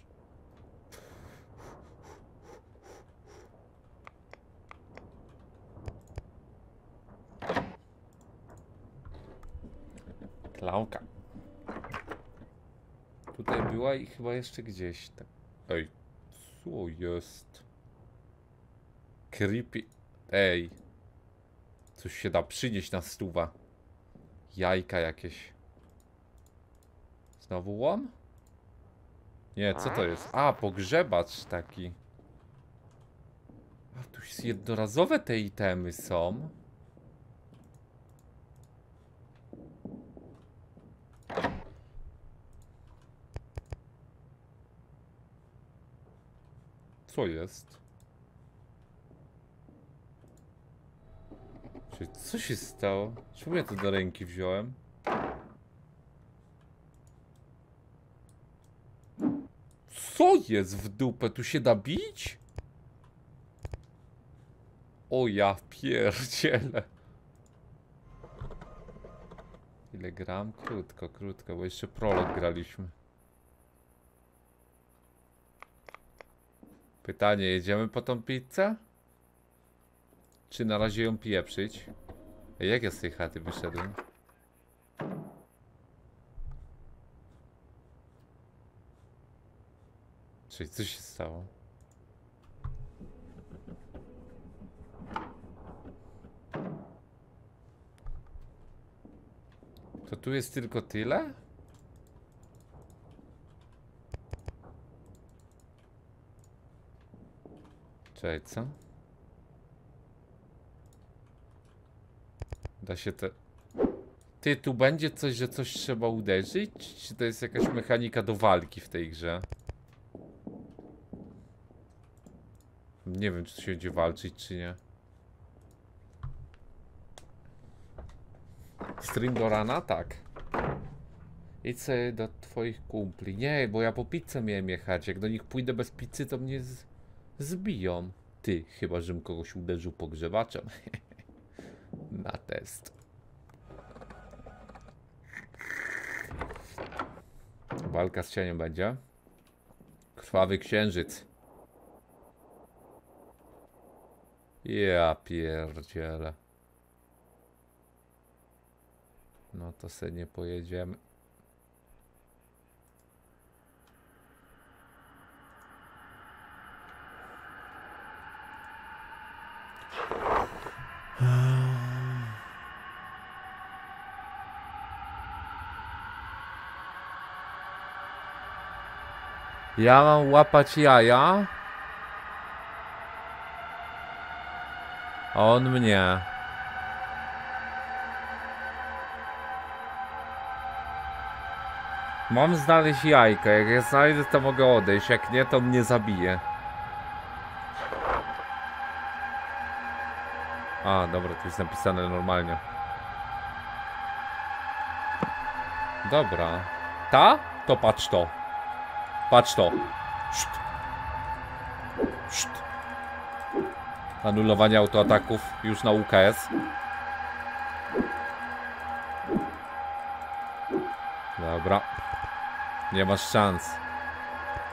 Klauka. Tutaj była i chyba jeszcze gdzieś tak. Ej, co jest? Creepy. Ej. Coś się da przynieść na stuwa. Jajka jakieś. Znowu łom? Nie, co to jest? A, pogrzebacz taki. A, tu już jednorazowe te itemy są. Co jest? Czy co się stało? Czemu ja to do ręki wziąłem? Co jest w dupę? Tu się da bić? O ja pierdzielę. Ile gram? Krótko, krótko, bo jeszcze prolog graliśmy. Pytanie, jedziemy po tą pizzę? Czy na razie ją pieprzyć? Ej, jak ja z tej chaty wyszedłem? Czyli coś się stało? To tu jest tylko tyle? Czekaj, co? Da się te... Ty, tu będzie coś, że coś trzeba uderzyć? Czy to jest jakaś mechanika do walki w tej grze? Nie wiem, czy tu się będzie walczyć, czy nie. Stream do rana? Tak. Idź sobie do twoich kumpli. Nie, bo ja po pizzę miałem jechać. Jak do nich pójdę bez pizzy, to mnie z... zbiją. Ty, chyba żebym kogoś uderzył pogrzebaczem. Na test. Walka z cieniem będzie. Krwawy księżyc. Ja pierdzielę. No to se nie pojedziemy. Ja mam łapać jaja, a on mnie. Mam znaleźć jajka, jak je znajdę, to mogę odejść, jak nie, to mnie zabije. A, dobra, to jest napisane normalnie. Dobra. Ta? To patrz to. Patrz to. Szt. Szt. Anulowanie autoataków, już nauka jest. Dobra. Nie masz szans.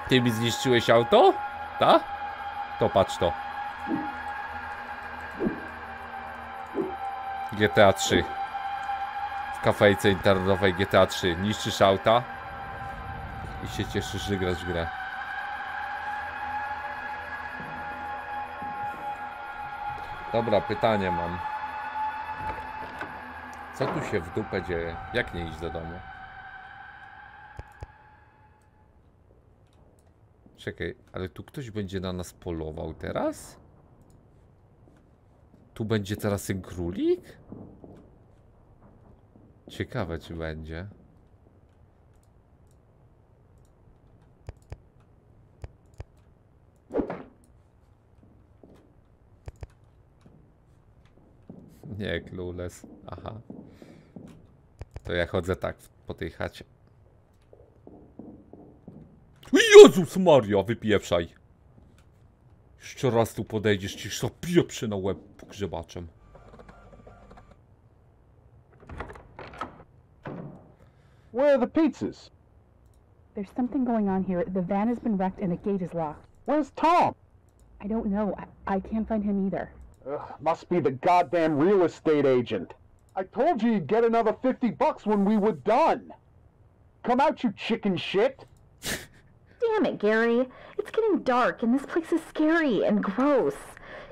Ty mi zniszczyłeś auto? Ta? To patrz to. G T A trzy. W kafejce internetowej G T A trzy. Niszczysz auta i się cieszysz, że grasz w grę. Dobra, pytanie mam. Co tu się w dupę dzieje? Jak nie iść do domu? Czekaj, ale tu ktoś będzie na nas polował teraz? Tu będzie teraz ten królik? Ciekawe, czy będzie. Nie, clueless. Aha. To ja chodzę tak po tej chacie. Jezus Maria, wypieprzaj. Jeszcze raz tu podejdziesz, ci zapieprzy na łeb grzebaczem. Where are the pizzas? There's something going on here. The van has been wrecked and the gate is locked. Where's Tom? I don't know. I, I can't find him either. Ugh, must be the goddamn real estate agent. I told you you'd get another fifty bucks when we were done. Come out, you chicken shit. Damn it, Gary. It's getting dark and this place is scary and gross.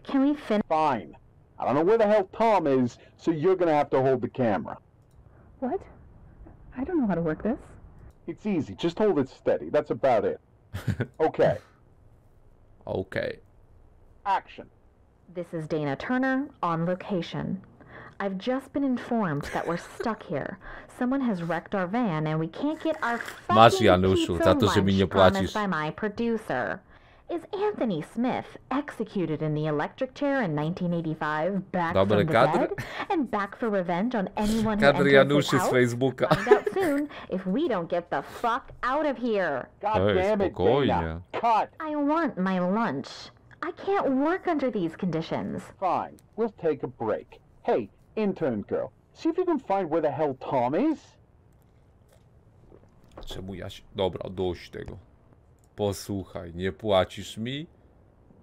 Can we finish? Fine. I don't know where the hell Tom is, so you're gonna have to hold the camera. What? I don't know how to work this. It's easy. Just hold it steady. That's about it. Okay. Okay. Action. This is Dana Turner on location. I've just been informed that we're stuck here. Someone has wrecked our van and we can't get our fucking pizza lunch promised by my producer. Is Anthony Smith executed in the electric chair in nineteen eighty-five back from the dead and back for revenge on anyone who enters his house? Find out soon if we don't get the fuck out of here. God damn it, Dana. Cut. I want my lunch. I can't work under these conditions. Fine, we'll take a break. Hey, intern girl, See if you can find where the hell Tom is. Czemu ja się... Dobra, dość tego. Posłuchaj, nie płacisz mi?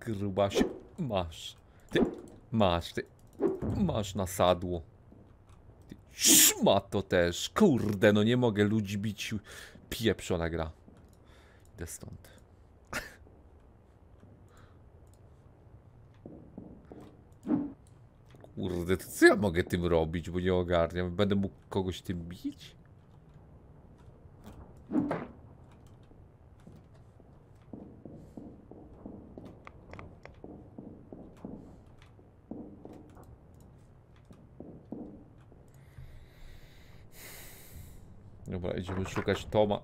Gruba się... Masz. Ty... Masz, ty... Masz nasadło. Ty... Szma to też. Kurde, no nie mogę ludzi bić. Pieprzona gra. Idę stąd. Kurde, to co ja mogę tym robić, bo nie ogarniam. Będę mógł kogoś tym bić? Dobra, idziemy szukać Toma.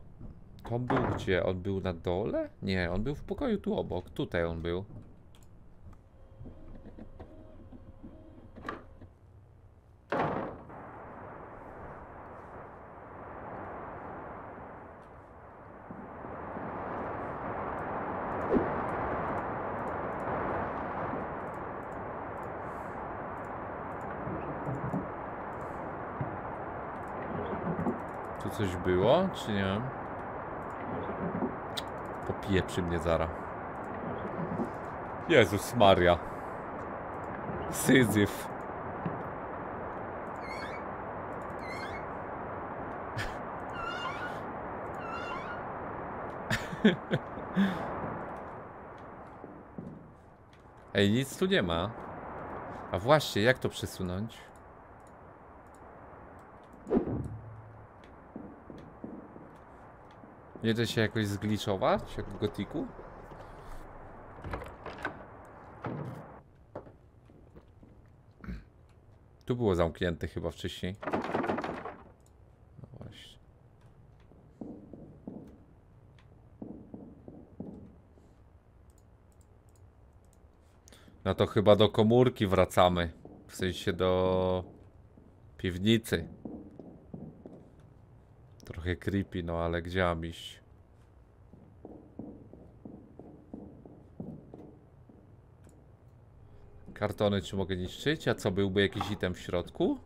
Tom był gdzie? On był na dole? Nie, on był w pokoju tu obok. Tutaj on był. Coś było, czy nie? Popieprzy mnie zara. Jezus Maria. Syzyf. Ej, nic tu nie ma. A właśnie, jak to przesunąć? Nie da się jakoś zgliczować, jak w gotiku? Tu było zamknięte chyba wcześniej. No właśnie. No to chyba do komórki wracamy. W sensie do piwnicy. Trochę creepy, no ale gdzie mam iść? Kartony czy mogę niszczyć? A co, byłby jakiś item w środku?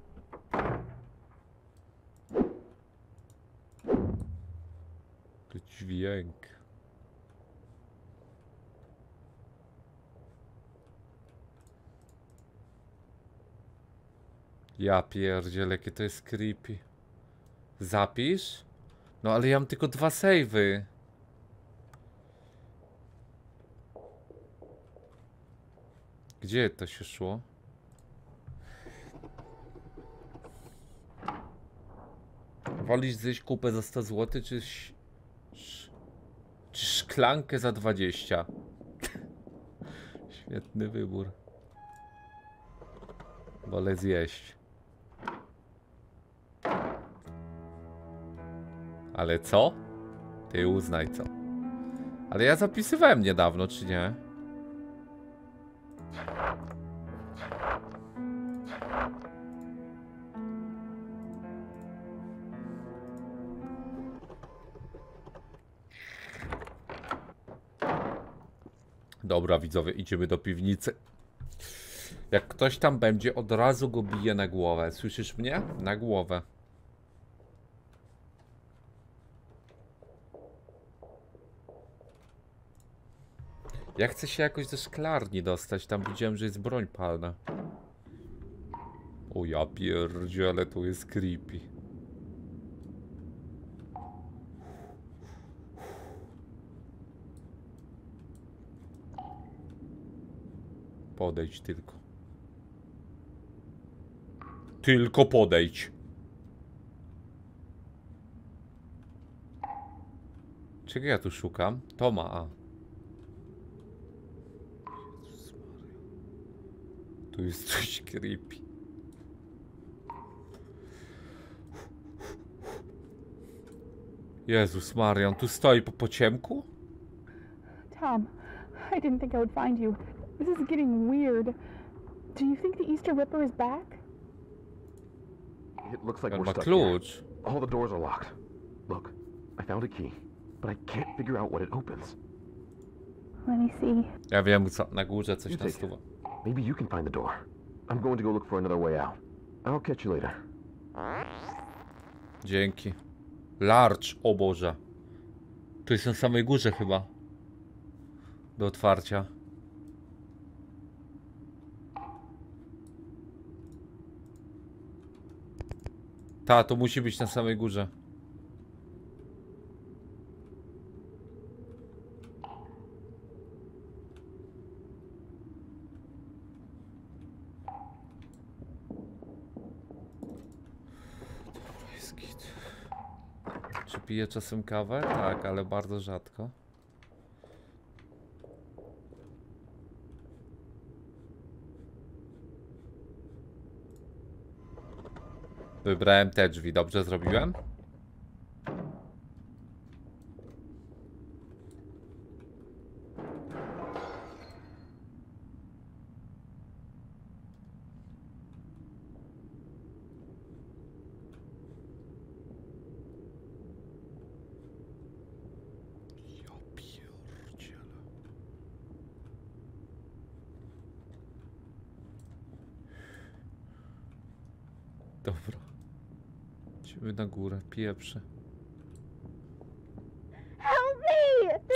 To dźwięk. Ja pierdzielę, jakie to jest creepy. Zapisz? No ale ja mam tylko dwa sejwy. Gdzie to się szło? Wolisz zjeść kupę za sto złotych, czy, sz... czy szklankę za dwadzieścia? Świetny wybór. Wolę zjeść. Ale co? Ty uznaj co. Ale ja zapisywałem niedawno, czy nie? Dobra widzowie, idziemy do piwnicy. Jak ktoś tam będzie, od razu go bije na głowę. Słyszysz mnie? Na głowę. Ja chcę się jakoś ze szklarni dostać, tam widziałem, że jest broń palna. O ja pierdzielę, ale to jest creepy. Podejdź tylko. Tylko podejdź. Czego ja tu szukam? Toma, a. Tu jest coś creepy. Jezus Marian, tu stoi po pociemku? Tom, I didn't think I would find you. This is getting weird. Do you think the Easter Ripper is back? It looks like we're stuck here. All the doors are locked. Look, I found a key, but I can't figure out what it opens. Let me see. Ja wiem, co na górze coś nastuwa. Maybe you can find the door. I'm going to go look for another way out. I'll catch you later. Dzięki. Large, o Boże. Tu jest na samej górze chyba. Do otwarcia. Ta, to musi być na samej górze. Czy piję czasem kawę? Tak, ale bardzo rzadko. Wybrałem te drzwi, dobrze zrobiłem? Na górę, pieprze.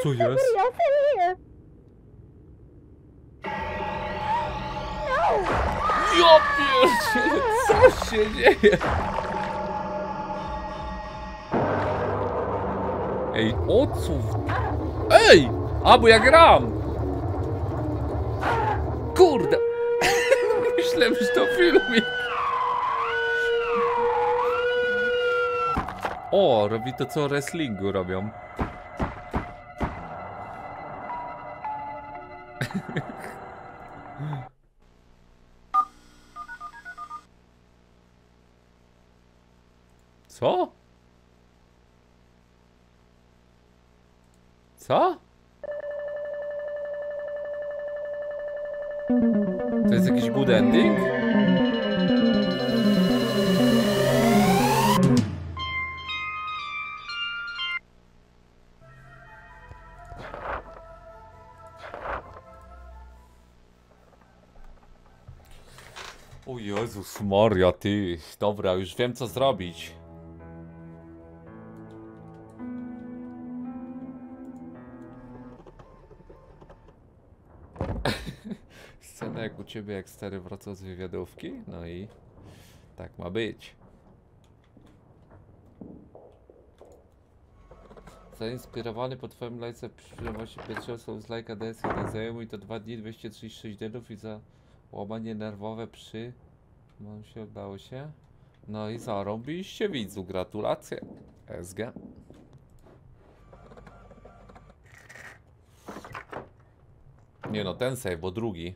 Co jest? Ja pierdzielę, co się dzieje? Ej, odsuw. Ej! A, bo ja gram! Kurde! Myślałem, że to filmik. O, robi to co wrestlingu robią. Co? Co? To jest jakiś good ending? Jezus Maria, ty. Dobra, już wiem co zrobić. Scena jak u ciebie, jak stary wracał z wywiadówki. No i tak ma być. Zainspirowany po twoim lajce przyjąłem właśnie pierwszą z lajka D S jeden, zajęło mi to dwa dni, dwieście trzydzieści sześć delów i za łamanie nerwowe przy... Mam się, udało się. No i zarobiliście, widzu, gratulacje. S G. Nie no, ten save, bo drugi.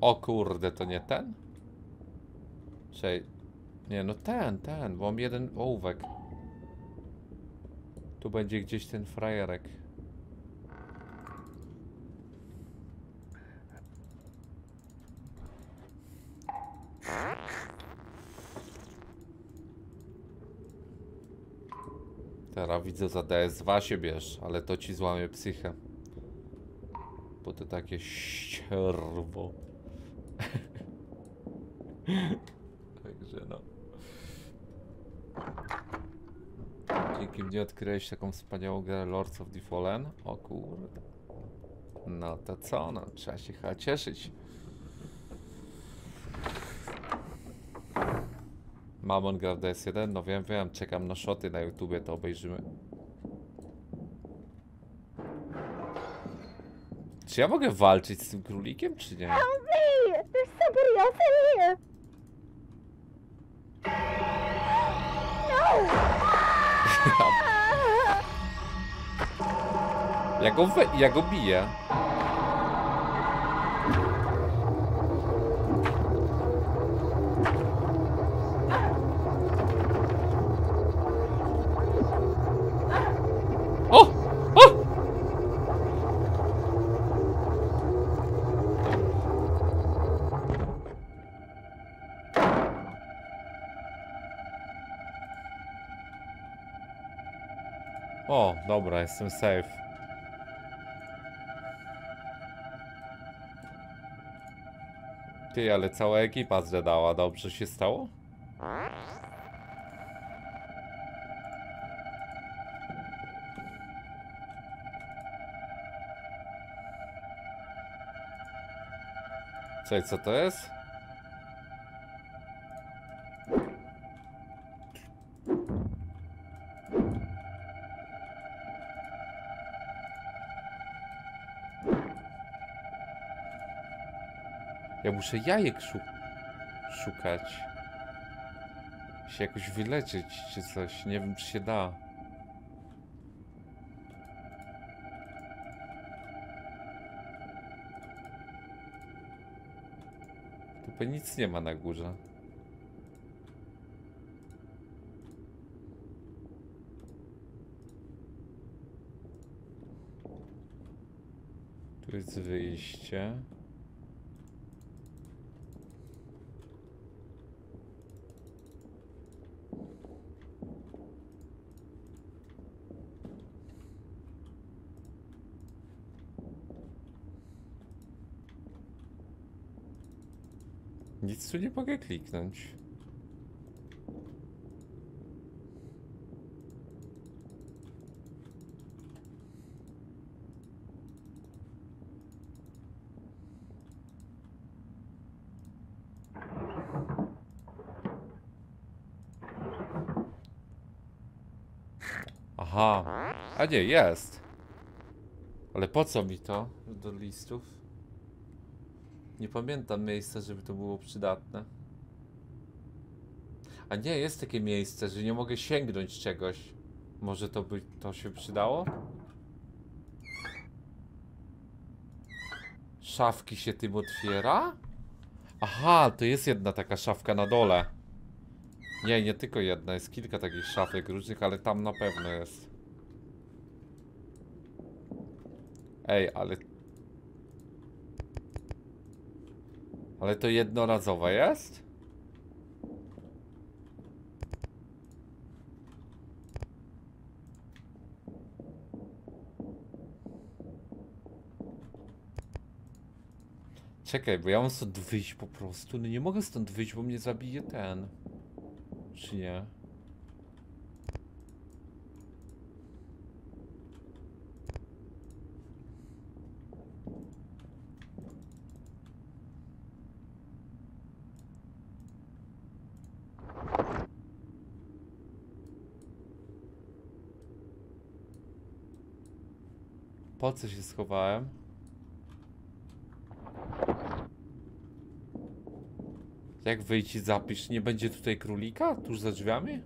O kurde, to nie ten? Czyli... Nie no, ten, ten, bo mam jeden ołówek. Tu będzie gdzieś ten frajerek. Teraz widzę, za D S dwa się bierz, ale to ci złamie psychę. Bo to takie ścierwo. Także no. Dzięki mnie odkryłeś taką wspaniałą grę Lords of the Fallen. O kurde. No to co, no trzeba się chyba cieszyć. Mamon gra w D S jeden, no wiem, wiem, czekam na shoty na YouTubie, to obejrzymy. Czy ja mogę walczyć z tym królikiem, czy nie? Ja go, we, ja go biję. O! O! O, dobra, jestem safe. Ty, ale cała ekipa zjadała. Dobrze się stało? Cześć, co to jest? Ja muszę jajek szu szukać. Się jakoś wyleczyć czy coś. Nie wiem, czy się da. Tu nic nie ma na górze. Tu jest wyjście. Nic tu nie mogę kliknąć. Aha, a nie, jest. Ale po co mi to do listów? Nie pamiętam miejsca, żeby to było przydatne. A nie, jest takie miejsce, że nie mogę sięgnąć czegoś. Może to by to się przydało? Szafki się tym otwiera? Aha, to jest jedna taka szafka na dole. Nie, nie tylko jedna, jest kilka takich szafek różnych, ale tam na pewno jest. Ej, ale... Ale to jednorazowe jest? Czekaj, bo ja mam stąd wyjść po prostu. No nie mogę stąd wyjść, bo mnie zabije ten. Czy nie? Po co się schowałem? Jak wyjść i zapisz? Nie będzie tutaj królika? Tuż za drzwiami?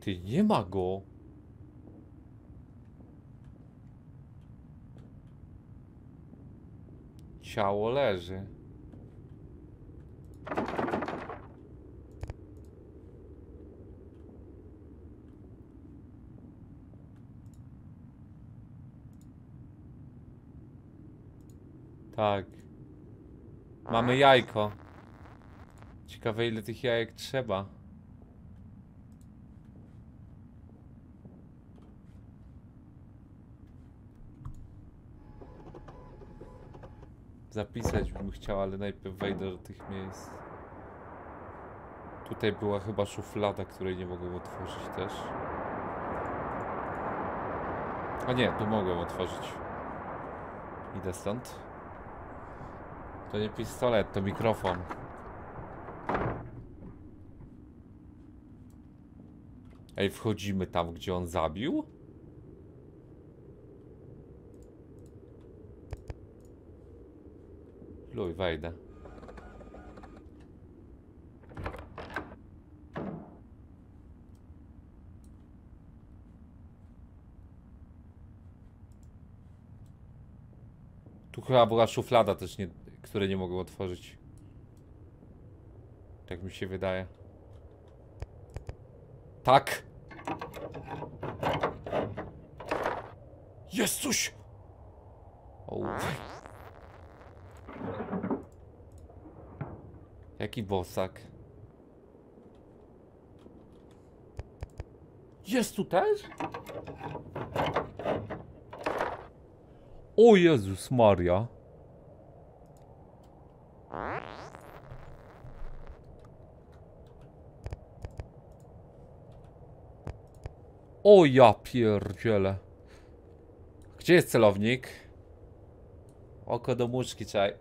Ty, nie ma go! Ciało leży. Tak. Mamy jajko. Ciekawe, ile tych jajek trzeba. Zapisać bym chciał, ale najpierw wejdę do tych miejsc. Tutaj była chyba szuflada, której nie mogłem otworzyć też. A nie, tu mogłem otworzyć. Idę stąd. To nie pistolet, to mikrofon. Ej, wchodzimy tam, gdzie on zabił? Luj, wejdę. Tu chyba była szuflada też, nie... Które nie mogę otworzyć. Tak mi się wydaje. Tak! Jest coś! O. Jaki bosak. Jest tu też? O Jezus Maria. O ja pierdzielę. Gdzie jest celownik? Oko do muszki, czaj.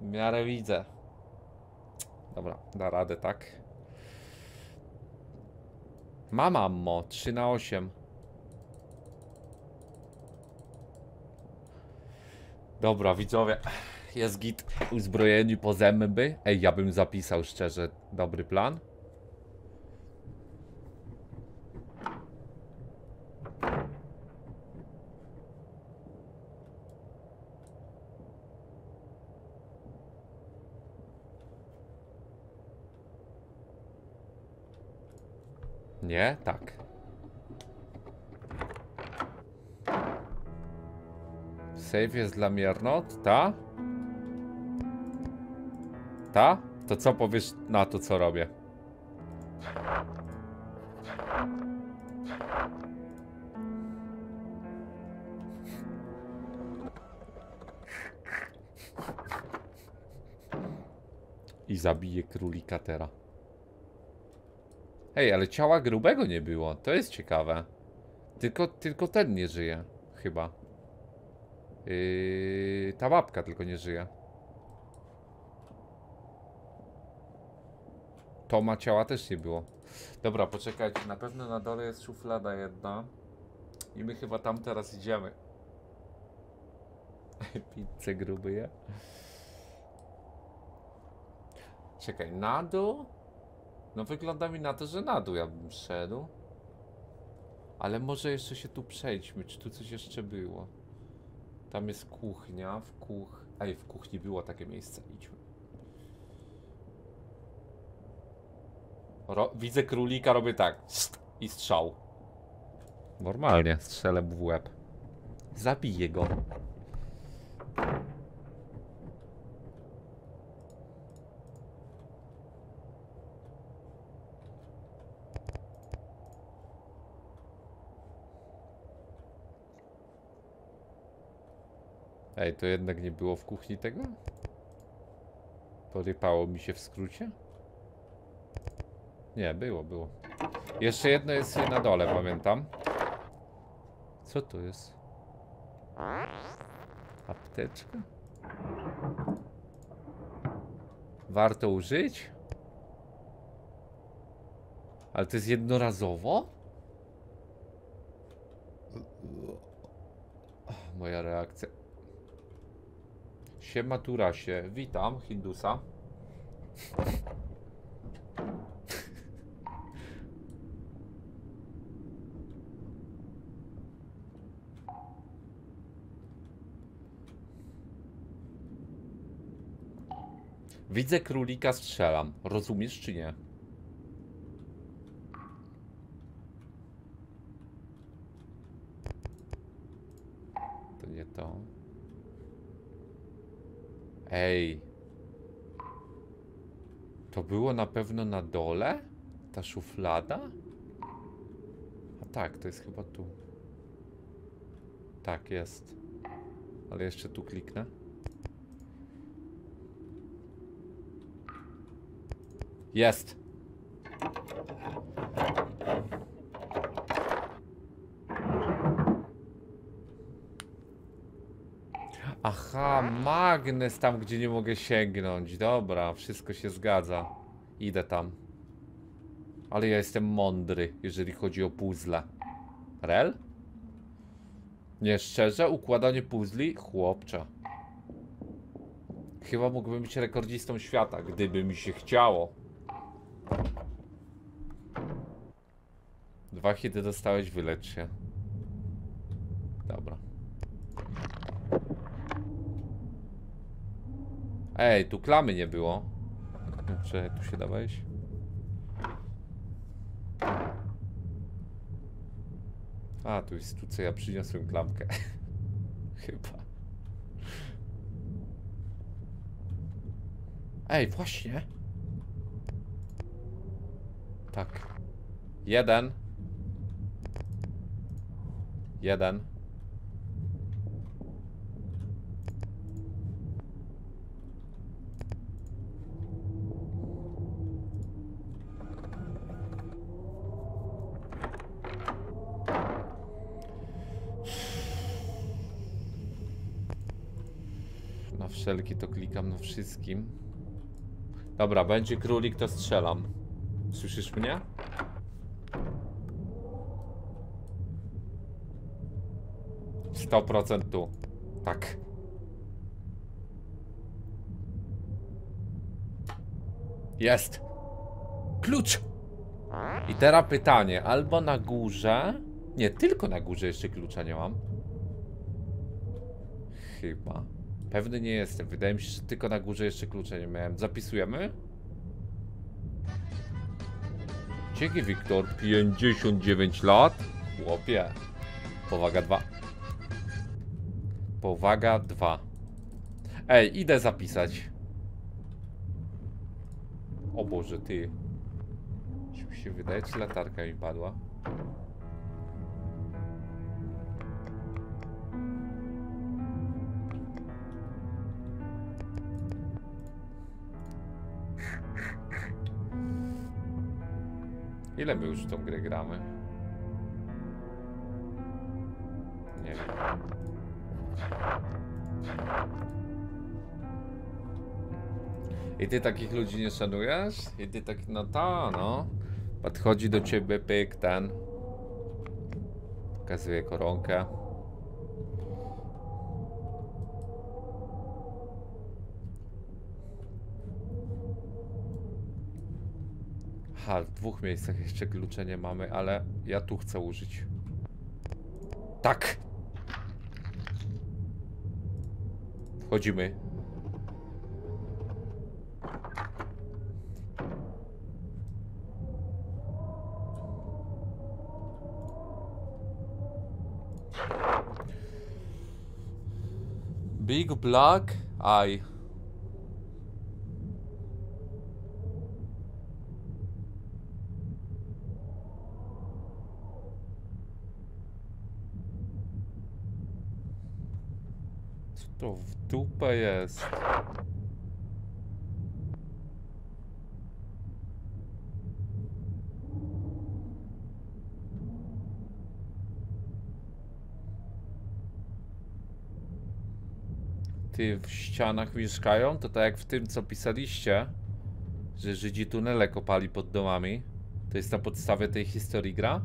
W miarę widzę. Dobra, da radę, tak? Mam ammo, trzy na osiem. Dobra, widzowie. Jest git, uzbrojeni po zęby. Ej, ja bym zapisał szczerze, dobry plan. Nie? Tak. Save jest dla miernot? Ta? Ta? To co powiesz na to, co robię? I zabiję królika teraz. Ej, ale ciała grubego nie było, to jest ciekawe. Tylko, tylko ten nie żyje, chyba. Yy, ta babka tylko nie żyje. Toma ciała też nie było. Dobra, poczekajcie, na pewno na dole jest szuflada jedna. I my chyba tam teraz idziemy. Pizzę gruby je. Czekaj, na dół? No wygląda mi na to, że na dół ja bym szedł. Ale może jeszcze się tu przejdźmy, czy tu coś jeszcze było. Tam jest kuchnia, w kuch... Ej, w kuchni było takie miejsce, idźmy. Ro... Widzę królika, robię tak. I strzał. Normalnie, strzelę w łeb. Zabiję go. Ej, to jednak nie było w kuchni tego? Porypało mi się w skrócie? Nie, było, było. Jeszcze jedno jest na dole, pamiętam. Co to jest? Apteczka? Warto użyć? Ale to jest jednorazowo? Moja reakcja. Siema Turasie, witam Hindusa. Widzę królika, strzelam. Rozumiesz czy nie? To nie to. Ej, to było na pewno na dole? Ta szuflada? A tak, to jest chyba tu. Tak, jest. Ale jeszcze tu kliknę. Jest! Aha, magnes tam, gdzie nie mogę sięgnąć. Dobra, wszystko się zgadza. Idę tam. Ale ja jestem mądry, jeżeli chodzi o puzzle. Rel? Nie, szczerze, układanie puzli? Chłopcze. Chyba mógłbym być rekordzistą świata, gdyby mi się chciało. Dwa hity dostałeś, wylecz się. Dobra. Ej, tu klamy nie było. Czy tu się da wejść? A, tu jest tu co ja przyniosłem klamkę. Chyba. Ej, właśnie. Tak. Jeden. Jeden. Na wszelkie to klikam, na wszystkim. Dobra, będzie królik, to strzelam. Słyszysz mnie? sto procent tu. Tak. Jest. Klucz. I teraz pytanie. Albo na górze. Nie, tylko na górze jeszcze klucza nie mam. Chyba. Pewny nie jestem. Wydaje mi się, że tylko na górze jeszcze klucza nie miałem. Zapisujemy? Dzięki, Wiktor. pięćdziesiąt dziewięć lat. Chłopie. Powaga dwa. Powaga dwa. Ej, idę zapisać. O Boże, ty. Czy mi się wydaje, czy latarka mi padła? Ile my już w tą grę gramy? Nie wiem. I ty takich ludzi nie szanujesz? I ty takich, no to no. Podchodzi do ciebie pyk ten. Pokazuje koronkę. Aha, w dwóch miejscach jeszcze klucze nie mamy, ale ja tu chcę użyć. Tak! Wchodzimy. Big Black Eye. To w dupę jest. Ty w ścianach mieszkają? To tak jak w tym, co pisaliście, że Żydzi tunele kopali pod domami. To jest na podstawie tej historii gra?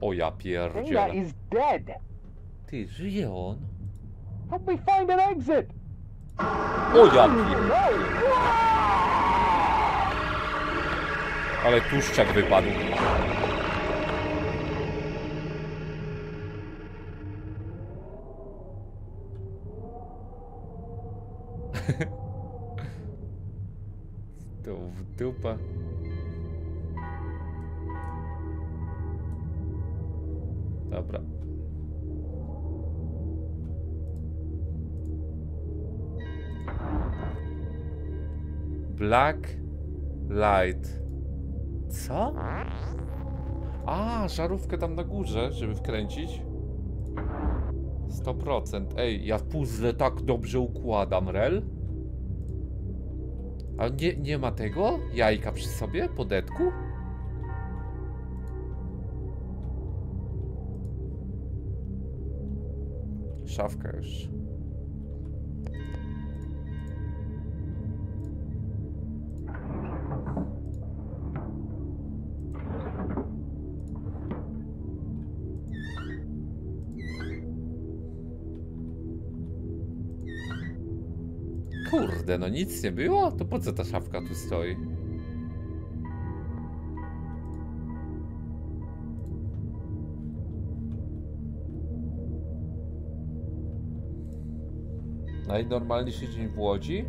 O ja pierdzielę. Is dead. Ty, żyje on? Help me find an exit. O ja pierdzielę. Ale tłuszczak wypadł. To w dupę. Dobra. Black light. Co? A, żarówkę tam na górze, żeby wkręcić. sto procent. Ej, ja puzzle tak dobrze układam, rel. A nie, nie ma tego? Jajka przy sobie? Po detku? Szafka już. Kurde, no nic nie było? To po co ta szafka tu stoi? Najnormalniejszy dzień w Łodzi.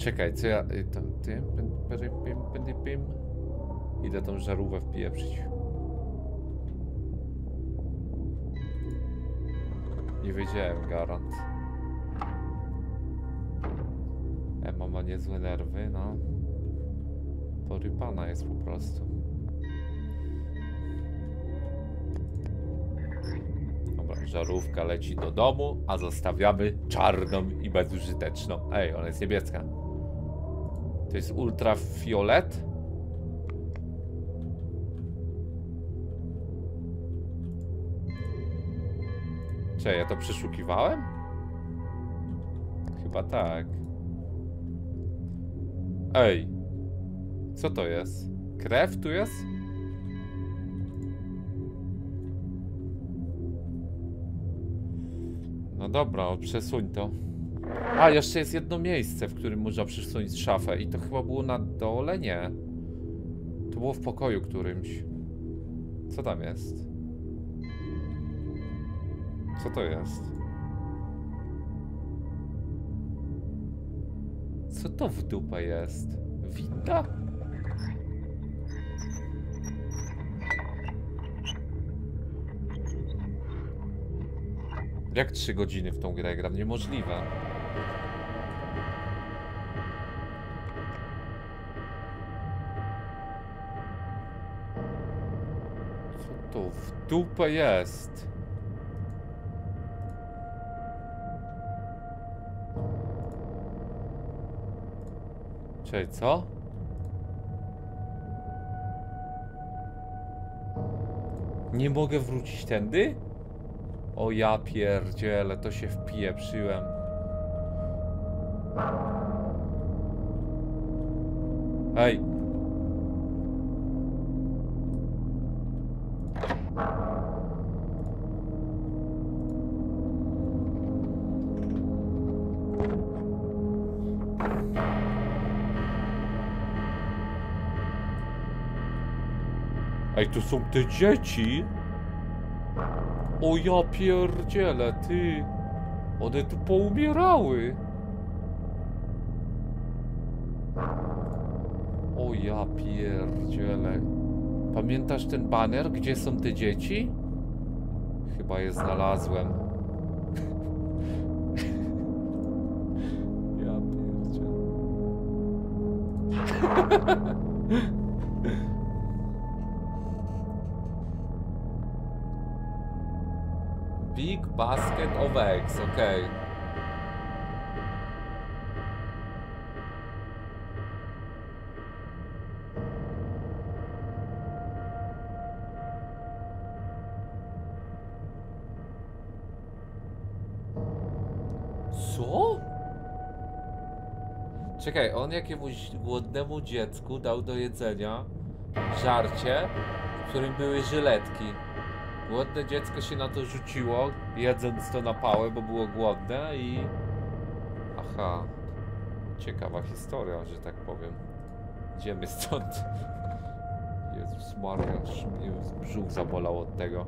Czekaj, co ja... Tam, tym... Ile tą żarówę wpieprzyć? Nie wiedziałem, garant. Emma ma niezłe nerwy, no. Porypana jest po prostu. Dobra, żarówka leci do domu, a zostawiamy czarną i bezużyteczną. Ej, ona jest niebieska. To jest ultrafiolet? Czy ja to przeszukiwałem? Chyba tak. Ej, co to jest? Krew tu jest? No dobra, przesuń to. A, jeszcze jest jedno miejsce, w którym można przesunąć szafę. I to chyba było na dole? Nie. To było w pokoju którymś. Co tam jest? Co to jest? Co to w dupę jest? Winda? Jak trzy godziny w tą grę gram? Niemożliwe. Co to w dupę jest? Czyli co? Nie mogę wrócić tędy? O ja pierdzielę, to się wpieprzyłem. Hej. Ej, tu są te dzieci. O ja pierdzielę, ty. One tu poumierały. O ja pierdzielę. Pamiętasz ten baner, gdzie są te dzieci? Chyba je znalazłem. Ja pierdzielę. Big basket of eggs, okej. Okay. Co? Czekaj, on jakiemuś głodnemu dziecku dał do jedzenia żarcie, w którym były żyletki. Głodne dziecko się na to rzuciło, jedząc to na pałę, bo było głodne i... Aha... Ciekawa historia, że tak powiem. Idziemy stąd. Jezus Maria, aż mnie brzuch zabolał od tego.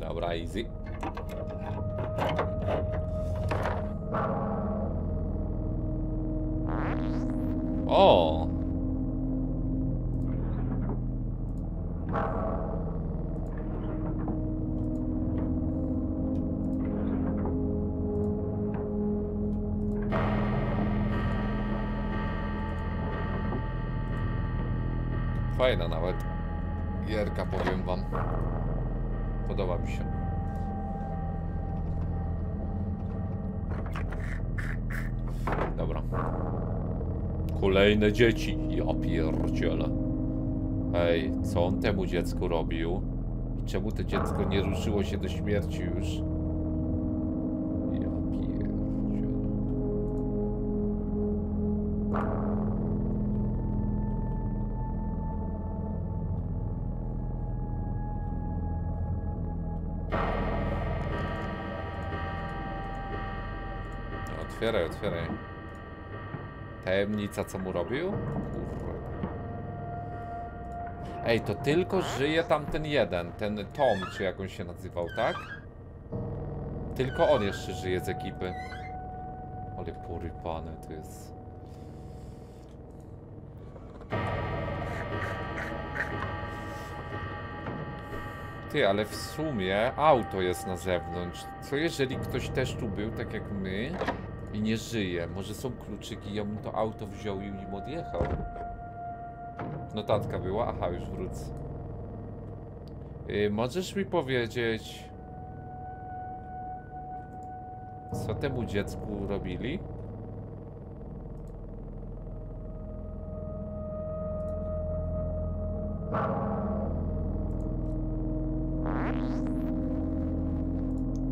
Dobra, easy. O! Fajna nawet gierka, powiem wam. Podoba mi się. Dobra. Kolejne dzieci. Ja pierdzielę. Ej, co on temu dziecku robił? I czemu to dziecko nie ruszyło się do śmierci już? Ja pierdzielę. Otwieraj, otwieraj. Tajemnica, co mu robił? Ej, to tylko żyje tam ten jeden, ten Tom, czy jak on się nazywał, tak? Tylko on jeszcze żyje z ekipy. Ale porypany to jest. Ty, ale w sumie auto jest na zewnątrz. Co jeżeli ktoś też tu był, tak jak my, i nie żyje? Może są kluczyki, ja bym to auto wziął i nim odjechał. Notatka była? Aha, już wrócę. Yy, możesz mi powiedzieć, co temu dziecku robili?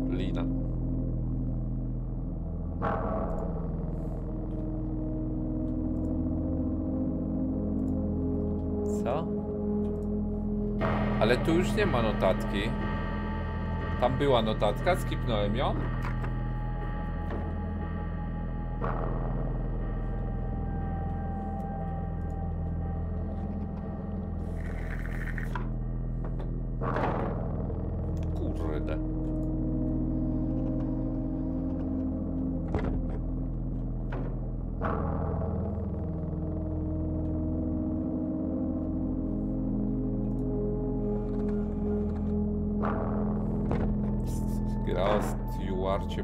Lina. Co? Ale tu już nie ma notatki. Tam była notatka, skipnąłem ją.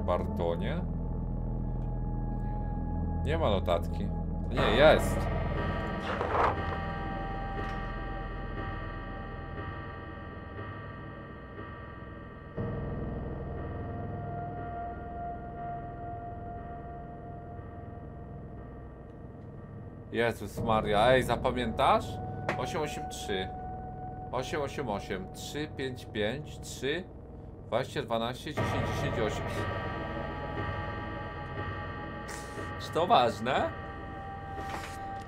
Bartonie? Nie ma notatki. Nie, jest. Jezus Maria, ej, zapamiętasz? osiem osiem trzy osiem osiem osiem trzysta pięćdziesiąt pięć trzy dwadzieścia dwanaście dziesięć dziesięć osiem. Czy to ważne?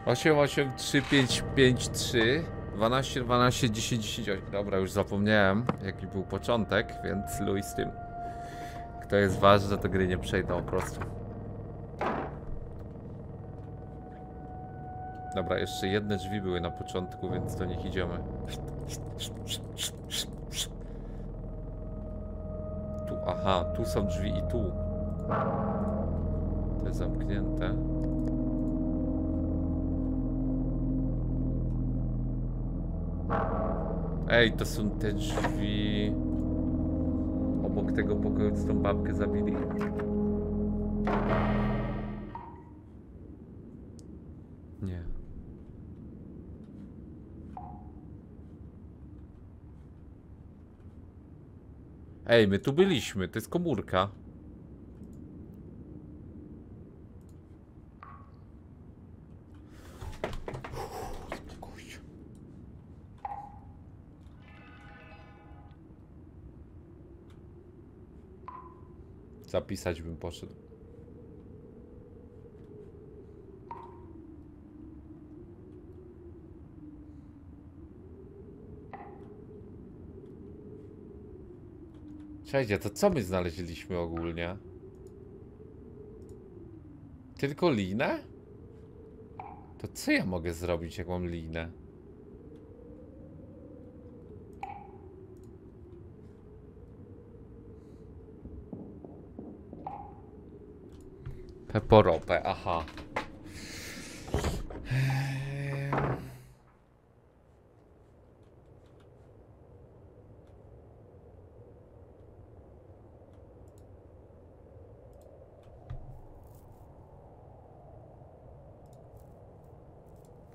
osiem osiem trzy pięć pięć trzy dwanaście dwanaście dziesięć dziesięć osiem. Dobra, już zapomniałem jaki był początek, więc luj z tym. Kto jest ważny, to gry nie przejdą po prostu. Dobra, jeszcze jedne drzwi były na początku, więc do nich idziemy. Tu, aha, tu są drzwi i tu. Te zamknięte. Ej, to są te drzwi. Obok tego pokoju, co tą babkę zabili. Nie. Ej, my tu byliśmy, to jest komórka. Zapisać bym poszedł. Cześć, to co my znaleźliśmy ogólnie? Tylko linę? To co ja mogę zrobić, jak mam linę? Peporopę, aha.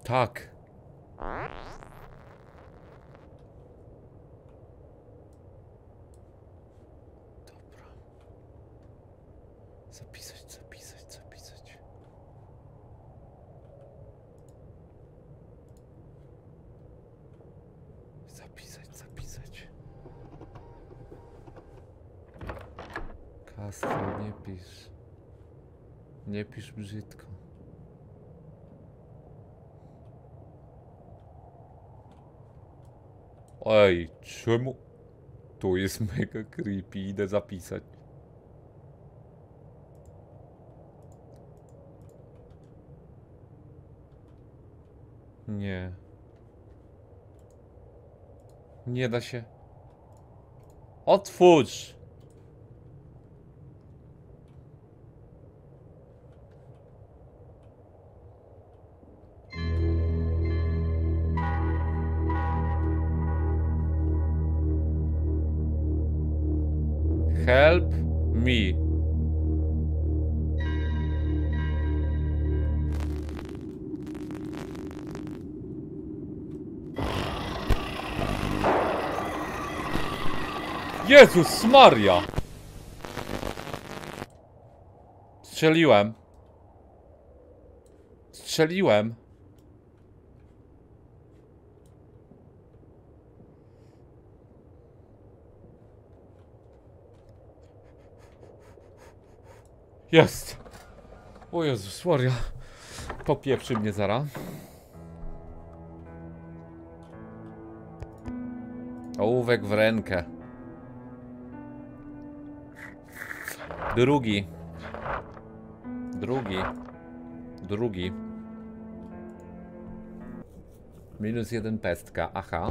Tak. Dobra. Zapisać, zapisać, zapisać. Zapisać, zapisać. Kastro, nie pisz. Nie pisz brzydko. Ej, czemu? To jest mega creepy, idę zapisać. Nie. Nie da się. Otwórz! Help me. Jezus Maria! Strzeliłem. Strzeliłem. Jest! O Jezus Maria. Popieprzy mnie zaraz. Ołówek w rękę. Drugi. Drugi. Drugi. Minus jeden pestka, aha.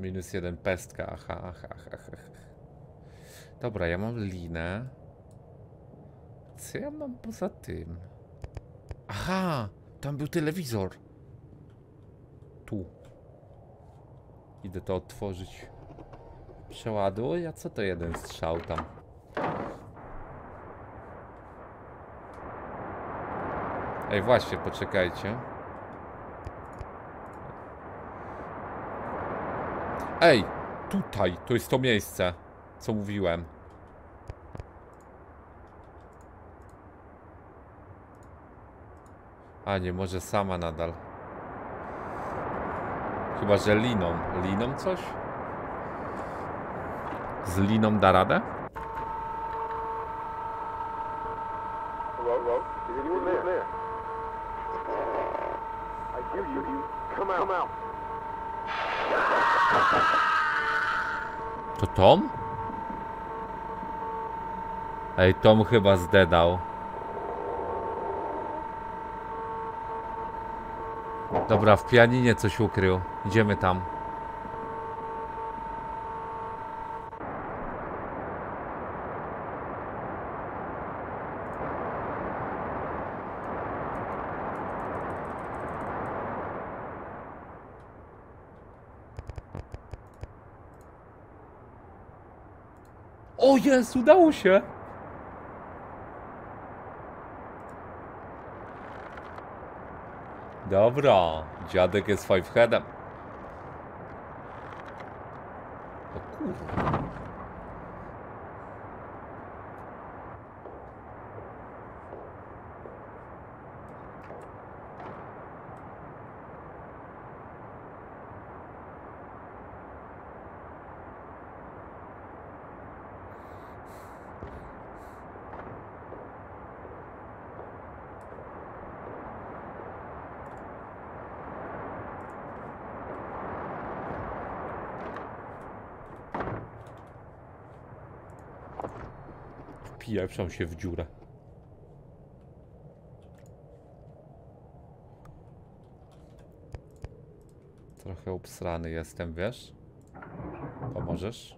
Minus jeden pestka, aha, aha, aha, aha. Dobra, ja mam linę. Co ja mam poza tym? Aha, tam był telewizor. Tu. Idę to otworzyć. Przeładuj, a co to jeden strzał tam? Ej, właśnie, poczekajcie. Ej, tutaj, to jest to miejsce, co mówiłem. A nie, może sama nadal. Chyba, że liną. Liną coś? Z liną da radę? To Tom? Ej, Tom chyba zdedał. Dobra, w pianinie coś ukrył. Idziemy tam. O Jezu, udało się! Dobra, dziadek jest five headem. O kurwa. Wpieprzam się w dziurę. Trochę obsrany jestem, wiesz? Pomożesz?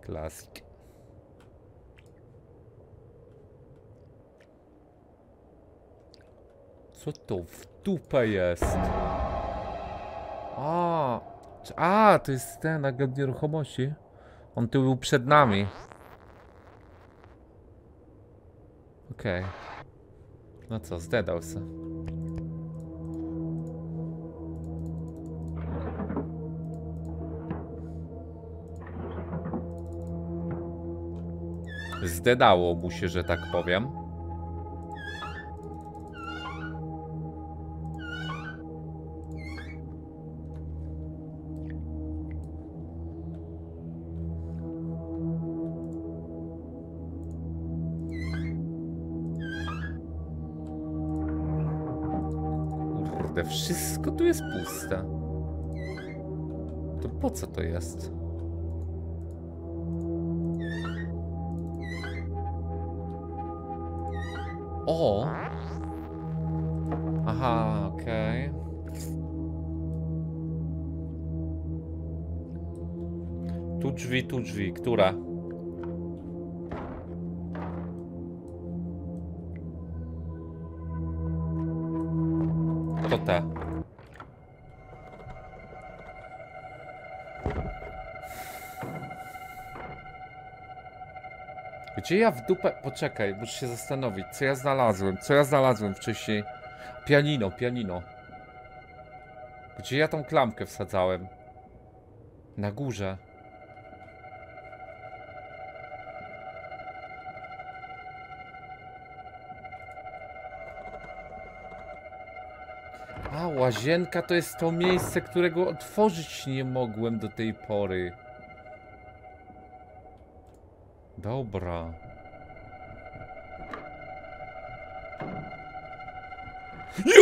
Klasik. Co to w dupę jest? A, a to jest ten agent nieruchomości. On tu był przed nami. Okej. Okay. No co, zdedał se. Zdedało mu się, że tak powiem. Wszystko tu jest puste. To po co to jest? O! Aha, okej. Okay. Tu drzwi, tu drzwi. Która? To ta. Gdzie ja w dupę... Poczekaj, muszę się zastanowić, co ja znalazłem, co ja znalazłem wcześniej. Pianino, pianino. Gdzie ja tą klamkę wsadzałem? Na górze. A, łazienka to jest to miejsce, którego otworzyć nie mogłem do tej pory. Dobra.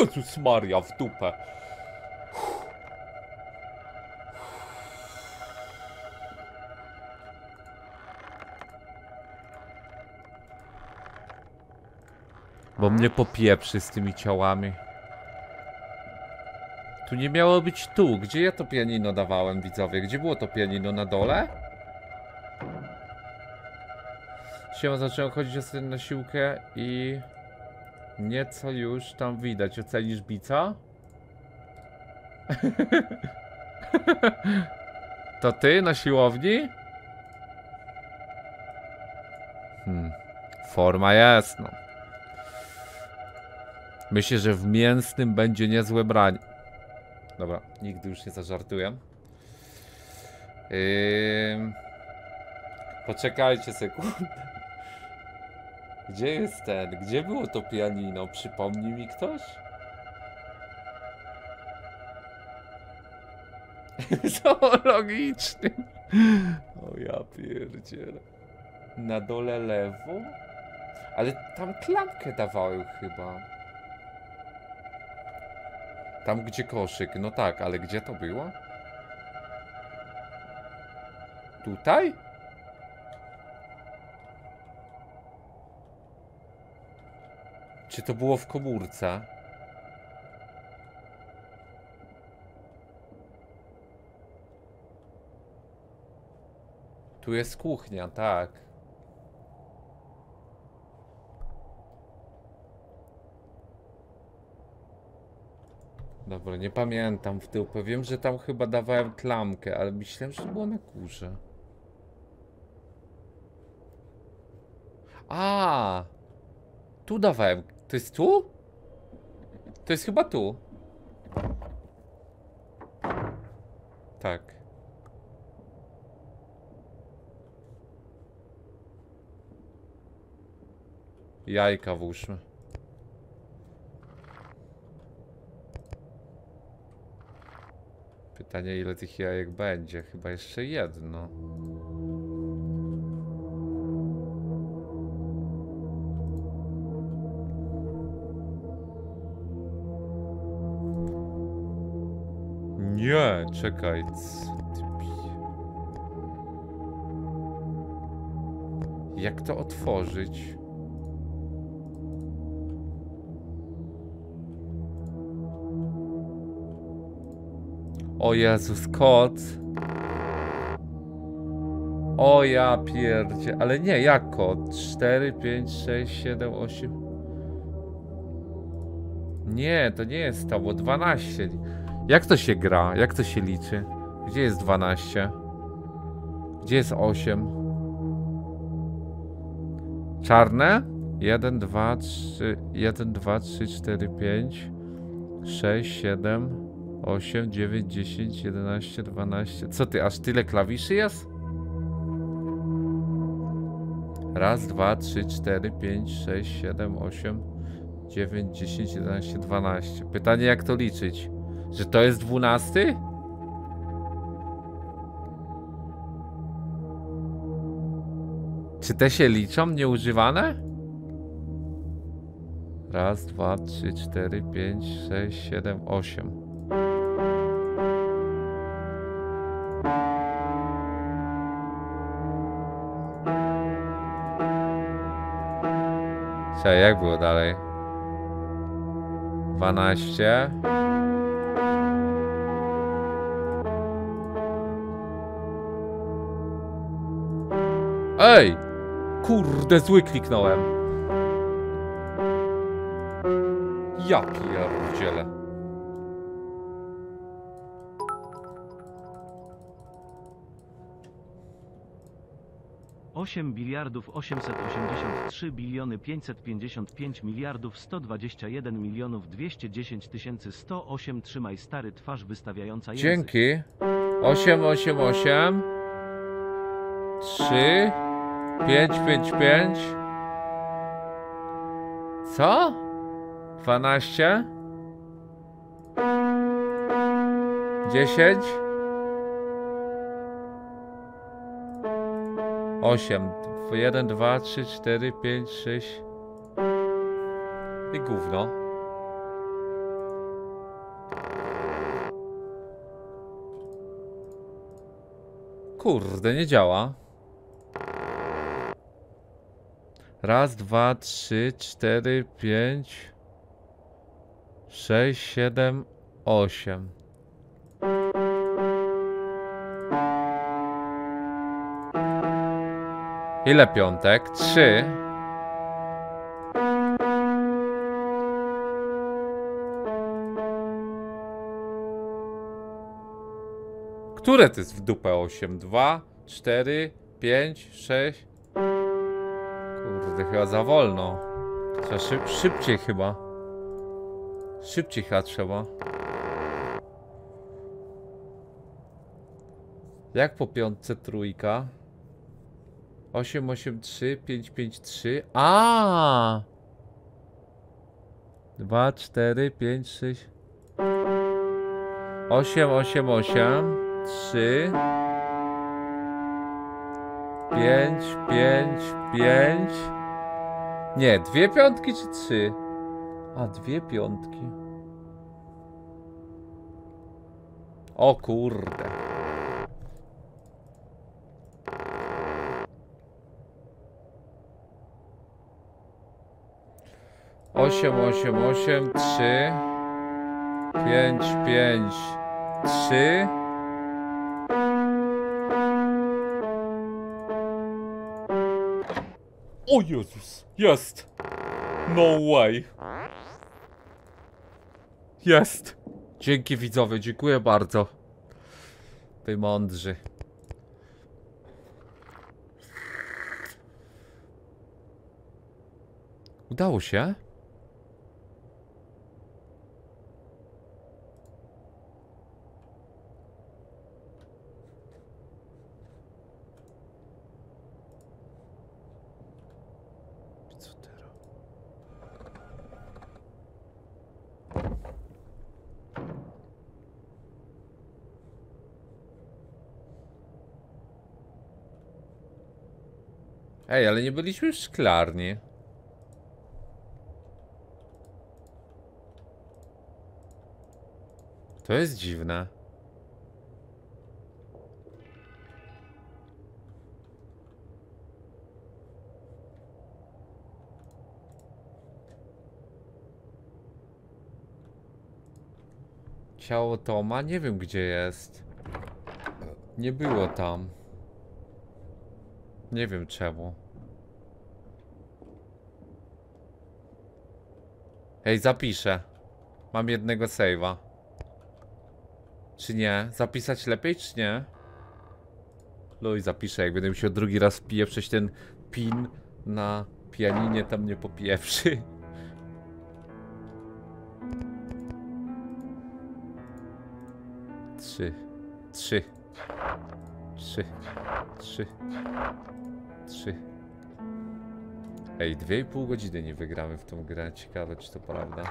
Jezus Maria, w dupę. Bo mnie popieprzy z tymi ciałami. Tu nie miało być tu. Gdzie ja to pianino dawałem, widzowie? Gdzie było to pianino? Na dole? Siema, zacząłem chodzić ostatnio na siłkę i... Nieco już tam widać. Ocenisz bica? To ty na siłowni? Hmm. Forma jest, no. Myślę, że w mięsnym będzie niezłe branie. Dobra, nigdy już nie zażartuję. Yy... Poczekajcie sekundę. Gdzie jest ten? Gdzie było to pianino? Przypomni mi ktoś? Zoologiczny. O ja pierdzielę. Na dole lewo? Ale tam klamkę dawałem chyba. Tam gdzie koszyk. No tak, ale gdzie to było? Tutaj? Czy to było w komórce? Tu jest kuchnia, tak. Dobra, nie pamiętam w tył. Wiem, że tam chyba dawałem klamkę, ale myślałem, że to było na górze. A! Tu dawałem. To jest tu? To jest chyba tu. Tak. Jajka włóżmy. Pytanie, ile tych jajek będzie? Chyba jeszcze jedno. Nie, czekaj. Jak to otworzyć? O Jezus, kot. O ja pierdzie. Ale nie, jak kot? cztery, pięć, sześć, siedem, osiem. Nie, to nie jest to, bo dwanaście. Jak to się gra? Jak to się liczy? Gdzie jest dwanaście? Gdzie jest osiem? Czarne? jeden, dwa, trzy, jeden, dwa, trzy, cztery, pięć, sześć, siedem, osiem, dziewięć, dziesięć, jedenaście, dwanaście. Co ty, aż tyle klawiszy jest? Raz, dwa, trzy, cztery, pięć, sześć, siedem, osiem, dziewięć, dziesięć, jedenaście, dwanaście. Pytanie, jak to liczyć? Że to jest dwunasty? Czy te się liczą nieużywane? Raz, dwa, trzy, cztery, pięć, sześć, siedem, osiem. Czekaj, jak było dalej? dwanaście. Ej! Kurde, zły kliknąłem. Ja pierdzielę. osiem biliardów osiemset osiemdziesiąt trzy biliony pięćset pięćdziesiąt pięć miliardów sto dwadzieścia jeden milionów dwieście dziesięć tysięcy sto osiem. Trzymaj stary twarz wystawiająca język. Dzięki. osiem osiem osiem. trzy, pięć, pięć, pięć. Co? dwanaście? dziesięć? osiem. jeden, dwa, trzy, cztery, pięć, sześć. I gówno. Kurde, nie działa. Raz, dwa, trzy, cztery, pięć, sześć, siedem, osiem. Ile piątek? Trzy. Które to jest w dupę? Osiem, dwa, cztery, pięć, sześć. Chyba za wolno. Trzeba szyb, szybciej chyba. Szybciej chyba trzeba. Jak po piątce trójka? osiem, osiem, trzy, pięć, pięć, trzy. A! dwa, cztery, pięć, sześć. osiem, osiem, osiem, trzy. pięć, pięć, pięć. Nie, dwie piątki czy trzy? A, dwie piątki. O kurde. osiem, osiem, osiem, trzy, pięć, pięć, trzy. O Jezus, jest! No way! Jest! Dzięki widzowie, dziękuję bardzo. Wy mądrzy. Udało się? Ej, ale nie byliśmy w szklarni. To jest dziwne. Ciało Toma? Nie wiem gdzie jest. Nie było tam. Nie wiem czemu. Hej, zapiszę. Mam jednego save'a. Czy nie? Zapisać lepiej, czy nie? Luj, zapiszę. Jak będę musiał drugi raz pieprzeć ten pin na pianinie, tam nie popieprzy. Trzy. Trzy. Trzy. Trzy. Trzy. Ej, dwie i pół godziny nie wygramy w tą grę. Ciekawe, czy to prawda.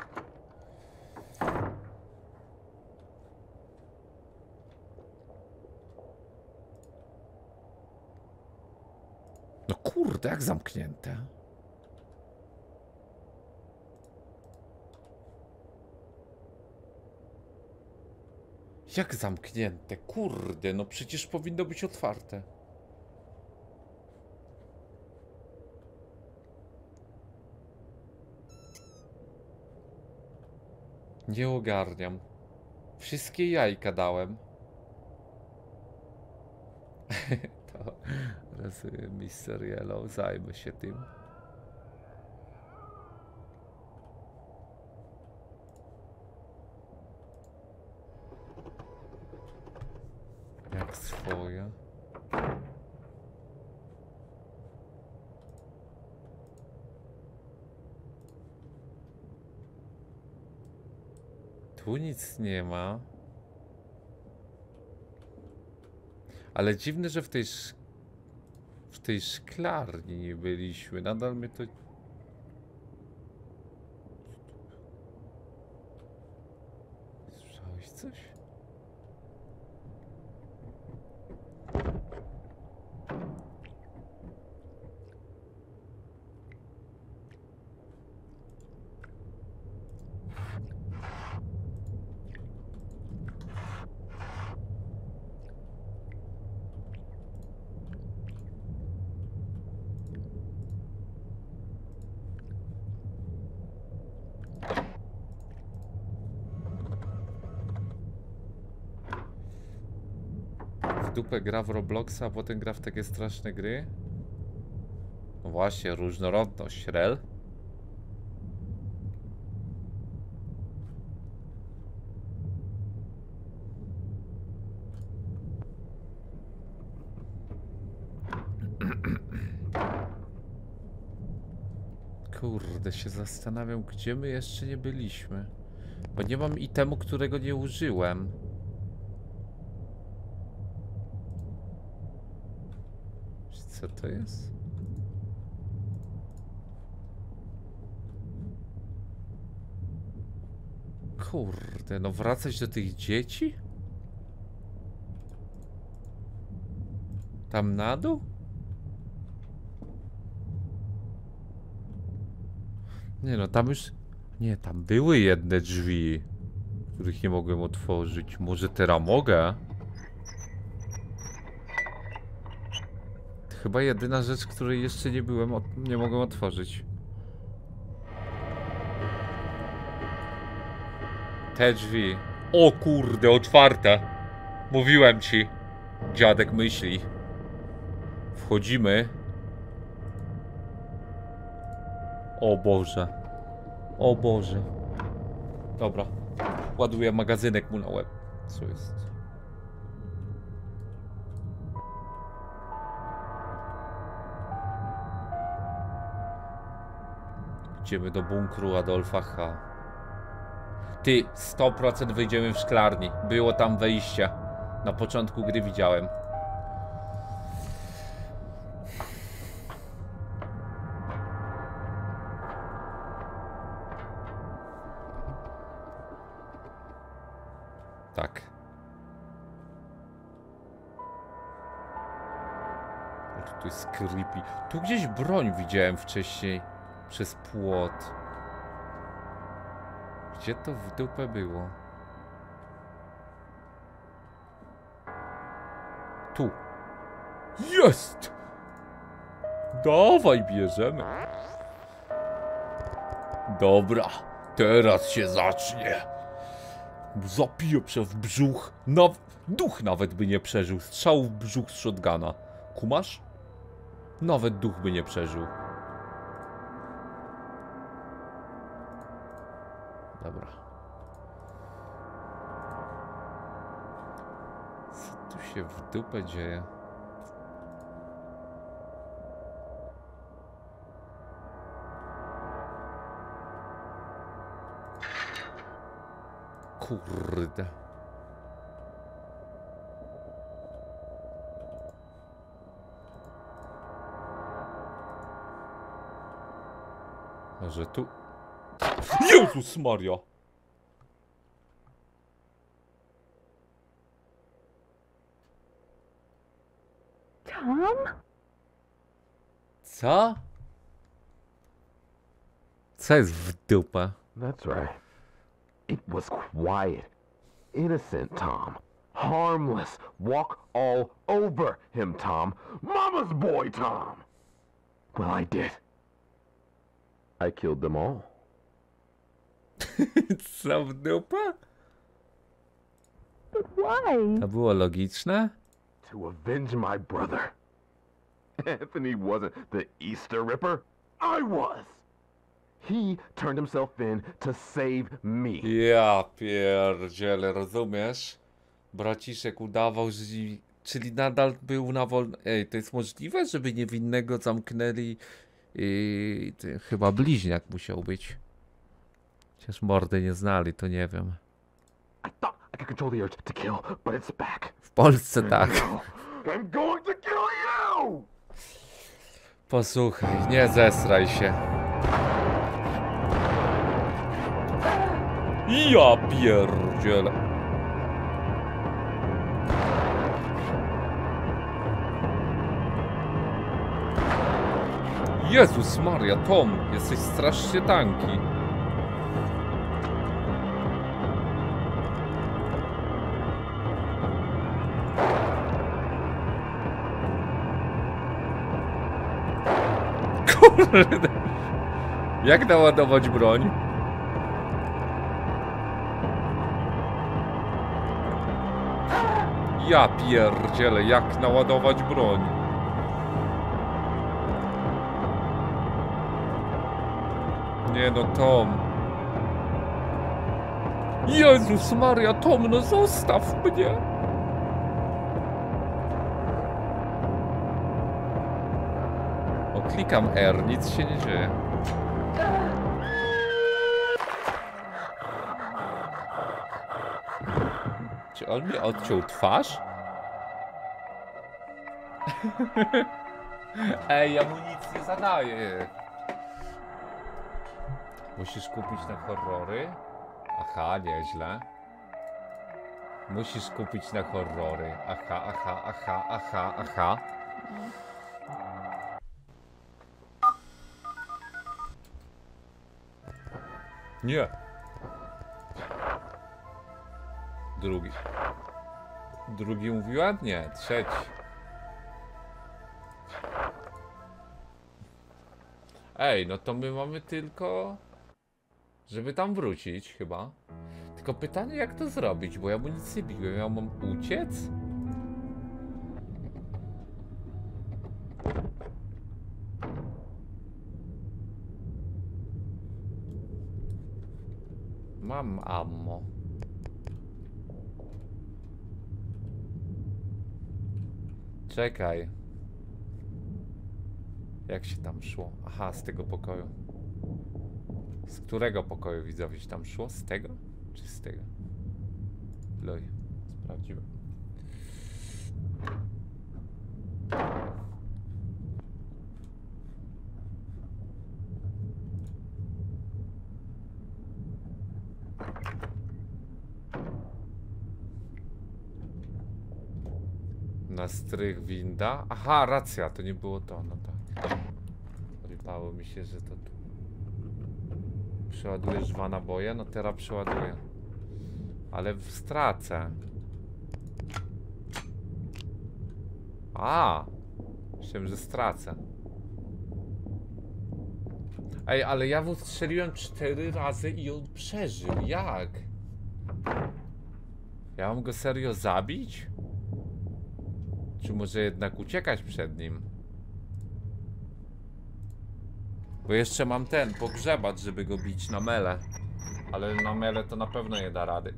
No kurde, jak zamknięte. Jak zamknięte? Kurde, no przecież powinno być otwarte. Nie ogarniam. Wszystkie jajka dałem. To teraz mister Yellow zajmę się tym. Jak swoje. Tu nic nie ma. Ale dziwne, że w tej sz... w tej szklarni nie byliśmy. Nadal mnie to... Słyszałeś coś? Gra w Robloxa, a potem gra w takie straszne gry. No właśnie, różnorodność, rel. Kurde, się zastanawiam, gdzie my jeszcze nie byliśmy. Bo nie mam itemu, którego nie użyłem. Co to jest? Kurde, no wracać do tych dzieci? Tam na dół? Nie no, tam już... Nie, tam były jedne drzwi, których nie mogłem otworzyć. Może teraz mogę? Chyba jedyna rzecz, której jeszcze nie byłem, nie mogłem otworzyć. Te drzwi. O kurde, otwarte. Mówiłem ci. Dziadek myśli. Wchodzimy. O Boże. O Boże. Dobra. Ładuję magazynek mu na łeb. Co jest? Idziemy do bunkru Adolfa H. Ty, sto procent wyjdziemy w szklarni. Było tam wejście. Na początku gry widziałem. Tak. O, tu jest creepy. Tu gdzieś broń widziałem wcześniej. Przez płot. Gdzie to w dupę było? Tu. Jest! Dawaj, bierzemy. Dobra, teraz się zacznie. Zapieprzę w brzuch. Naw duch nawet by nie przeżył. Strzał w brzuch z shotguna. Kumasz? Nawet duch by nie przeżył. Dobra. Co tu się w dupę dzieje? Kurde. Może tu... Jezus Maria! Tom? Co? Co jest w dupę? That's right. It was quiet, innocent Tom, harmless. Walk all over him, Tom. Mama's boy, Tom. Well, I did. I killed them all. Co w dupa? But why? To było logiczne? To avenge my brother. Anthony wasn't the Easter Ripper. I was. He turned himself in to save me. Ja pierdziele, rozumiesz? Braciszek udawał, że... Czyli nadal był na wolno... Ej, to jest możliwe, żeby niewinnego zamknęli... I... Ty, chyba bliźniak musiał być. Chociaż mordy nie znali, to nie wiem. W Polsce tak. Posłuchaj, nie zesraj się. Ja pierdzielę. Jezus Maria, Tom, jesteś strasznie tanki. Kurde. Jak naładować broń? Ja pierdzielę, jak naładować broń? Nie no, Tom. Jezus Maria, Tom, no zostaw mnie. O, klikam R, nic się nie dzieje. Czy on mnie odciął twarz? Ej, ja mu nic nie zadaję. Musisz kupić na horrory? Aha, nieźle. Musisz kupić na horrory. Aha, aha, aha, aha, aha. Nie. Drugi. Drugi mówi ładnie. Trzeci. Ej, no to my mamy tylko... Żeby tam wrócić, chyba. Tylko pytanie, jak to zrobić, bo ja mu nic nie biłem. Ja mam uciec? Mam ammo. Czekaj. Jak się tam szło? Aha, z tego pokoju. Z którego pokoju, widzowie, tam szło? Z tego? Czy z tego? Loj, sprawdzimy. Na strych winda. Aha, racja, to nie było to, no tak. Rypało mi się, że to tu. Przeładujesz dwa naboje? No teraz przeładuję. Ale stracę. A, myślałem, że stracę. Ej, ale ja mu strzeliłem cztery razy i on przeżył. Jak? Ja mam go serio zabić? Czy może jednak uciekać przed nim? Bo jeszcze mam ten, pogrzebać, żeby go bić na mele. Ale na mele to na pewno nie da rady.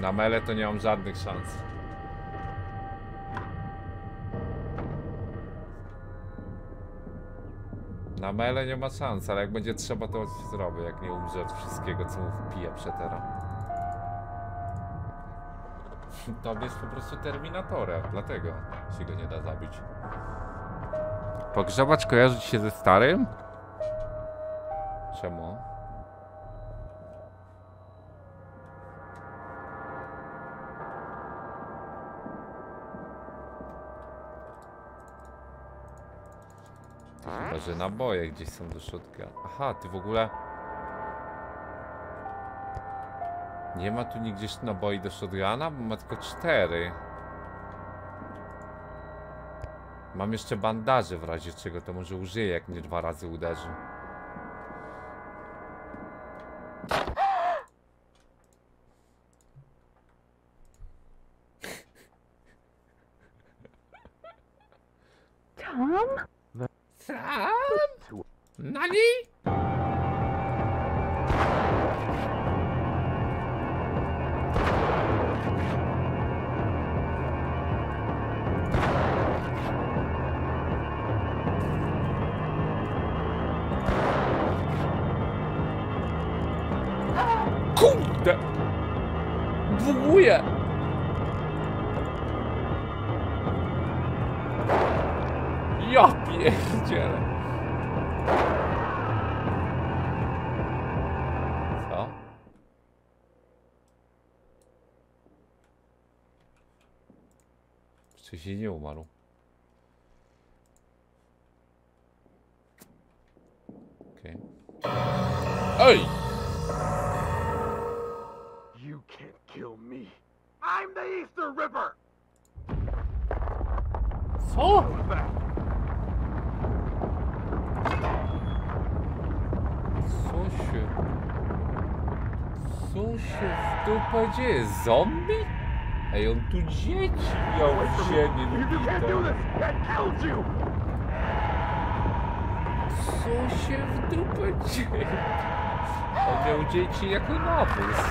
Na mele to nie mam żadnych szans. Na mele nie ma szans, ale jak będzie trzeba, to coś zrobię, jak nie umrze od wszystkiego, co mu wpije przetera. Tom jest po prostu terminatorem, dlatego się go nie da zabić. Pogrzebacz kojarzy ci się ze starym? Czemu? Chyba, że naboje gdzieś są do środka. Aha, ty w ogóle... Nie ma tu nigdzie naboi do shotguna, bo ma tylko cztery. Mam jeszcze bandaże w razie czego, to może użyję, jak mnie dwa razy uderzy. Tom? Tom? Nani? Się nie umarł. Okej. Okay. Ej! You can't kill me. I'm the Easter Ripper. Co? Co się? Co się w dupę dzieje? Zombie? Ej, on tu dzieci miał w ziemi, co się w dupę dzieje? On miał dzieci jako nawóz.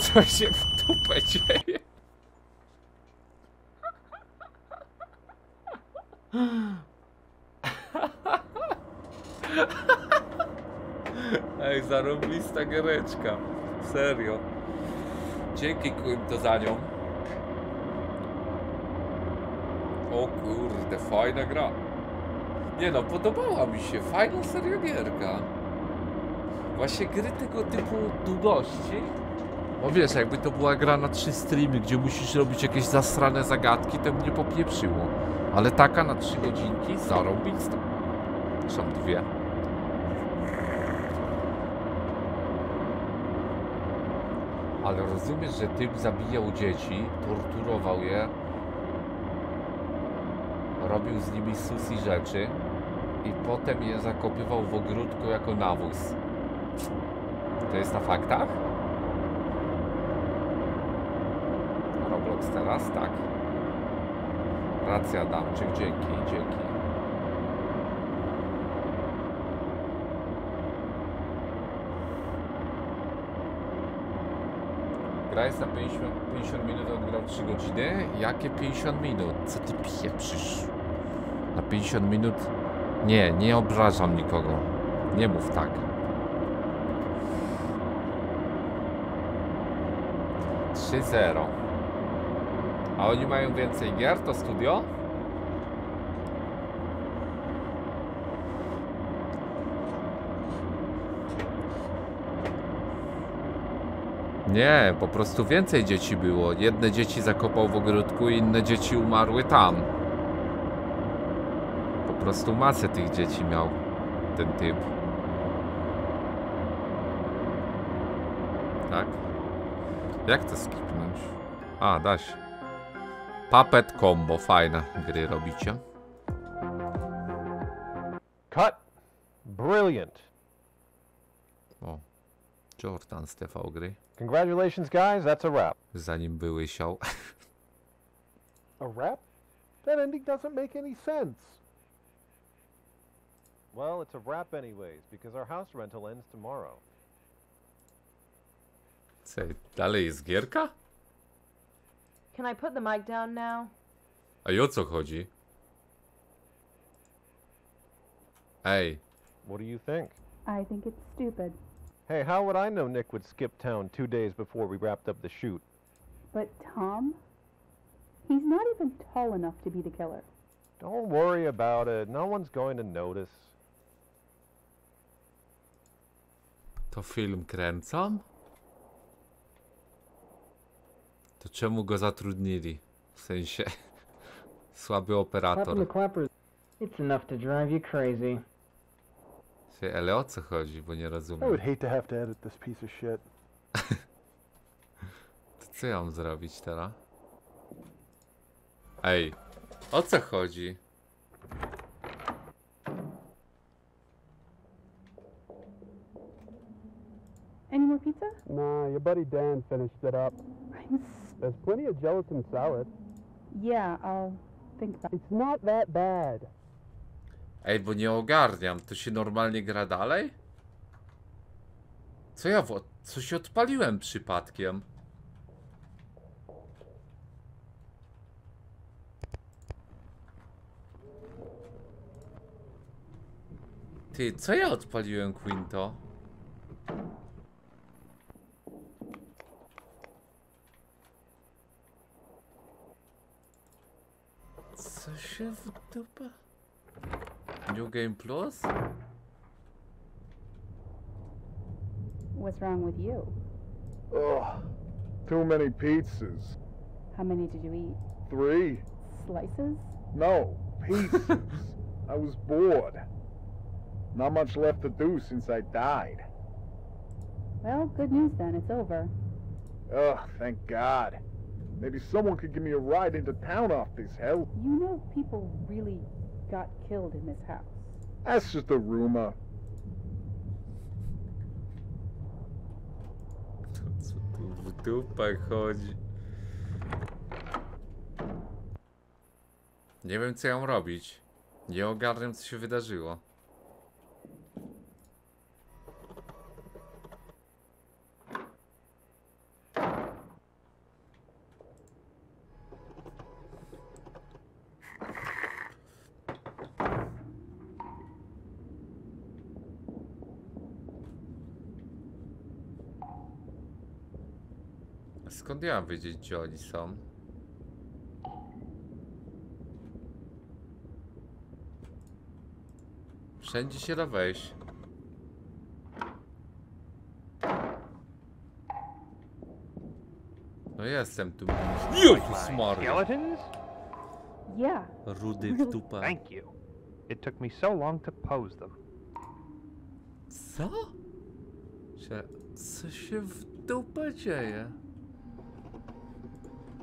Co się w dupę dzieje? Ej, zarobista giereczka. Serio. Dzięki kurde za nią. O kurde, fajna gra. Nie no, podobała mi się. Fajna serio gierka. Właśnie gry tego typu długości. Bo wiesz, jakby to była gra na trzy streamy, gdzie musisz robić jakieś zasrane zagadki, to mnie popieprzyło. Ale taka na trzy godzinki zarobista. Są dwie. Ale rozumiesz, że typ zabijał dzieci, torturował je, robił z nimi susi rzeczy i potem je zakopywał w ogródku jako nawóz. To jest na faktach? Roblox teraz? Tak. Racja, Damczyk, dzięki, dzięki. Gra jest na pięćdziesiąt, pięćdziesiąt minut, odgrał trzy godziny. Jakie pięćdziesiąt minut? Co ty pieprzysz? Na pięćdziesiąt minut? Nie, nie obrażam nikogo. Nie mów tak. trzy zero. A oni mają więcej gier? To studio? Nie, po prostu więcej dzieci było. Jedne dzieci zakopał w ogródku, inne dzieci umarły tam. Po prostu masę tych dzieci miał ten typ. Tak? Jak to skipnąć? A, da się. Puppet Combo, fajne gry robicie. Cut! Brilliant! O. Jordan z T V gry. Congratulations guys, that's a wrap. Zanim był wysiał. A wrap? That ending doesn't make any sense. Well, it's a wrap anyways because our house rental ends tomorrow. Co, dalej jest gierka? Can I put the mic down now? A i o co chodzi? Ej. What do you think? I think it's stupid. Hey, how would I know Nick would skip town two days before we wrapped up the shoot? But Tom? He's not even tall enough to be the killer. Don't worry about it. No one's going to notice. To film kręcam? To czemu go zatrudnili? W sensie... słaby operator. It's enough to drive you crazy. Ty, ale o co chodzi, bo nie rozumiem. I would hate to have to edit this piece of shit. To co ja mam zrobić teraz? Ej, o co chodzi? Any more pizza? Nah, your buddy Dan finished it up. There's plenty of gelatin salad. Yeah, I'll think about it. It's not that bad. Ej, bo nie ogarniam. To się normalnie gra dalej? Co ja w... Coś odpaliłem przypadkiem. Ty, co ja odpaliłem, Quinto? Co się wdupa? New Game Plus? What's wrong with you? Ugh, too many pizzas. How many did you eat? Three. Slices? No, pizzas. I was bored. Not much left to do since I died. Well, good news then, it's over. Ugh, thank God. Maybe someone could give me a ride into town off this hell. You know people really got killed in this house. That's just a rumor. Co tu w dupę chodzi? Nie wiem, co ja mam robić. Nie ogarniam, co się wydarzyło. Skąd ja mam wiedzieć, gdzie oni są? Wszędzie się da wejść. No jestem tu. Jezus Maria! Rudy w dupę. Co? Co się w dupę dzieje?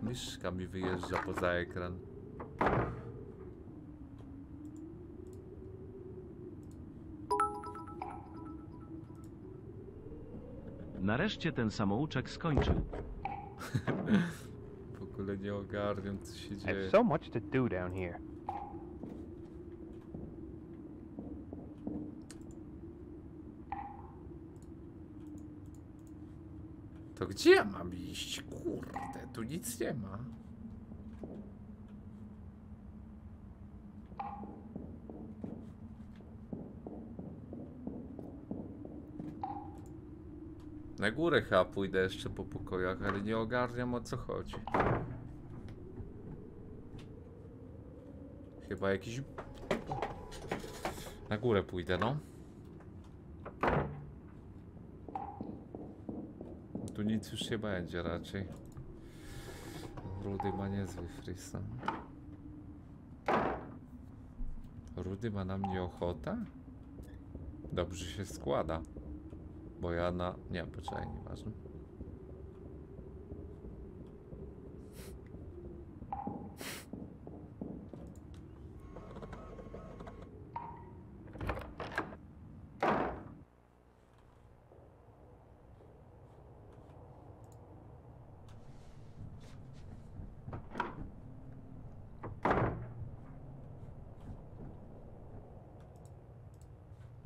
Myszka mi wyjeżdża poza ekran. Nareszcie ten samouczek skończył. W ogóle nie ogarniam, co się dzieje. So much to do down here. To gdzie ja mam iść? Kurde, tu nic nie ma. Na górę chyba pójdę jeszcze po pokojach, ale nie ogarniam, o co chodzi. Chyba jakiś... Na górę pójdę, no. Tu nic już nie będzie raczej. Rudy ma niezły freestyle. Rudy ma na mnie ochotę? Dobrze się składa. Bo ja na... Nie, poczekaj, nieważne.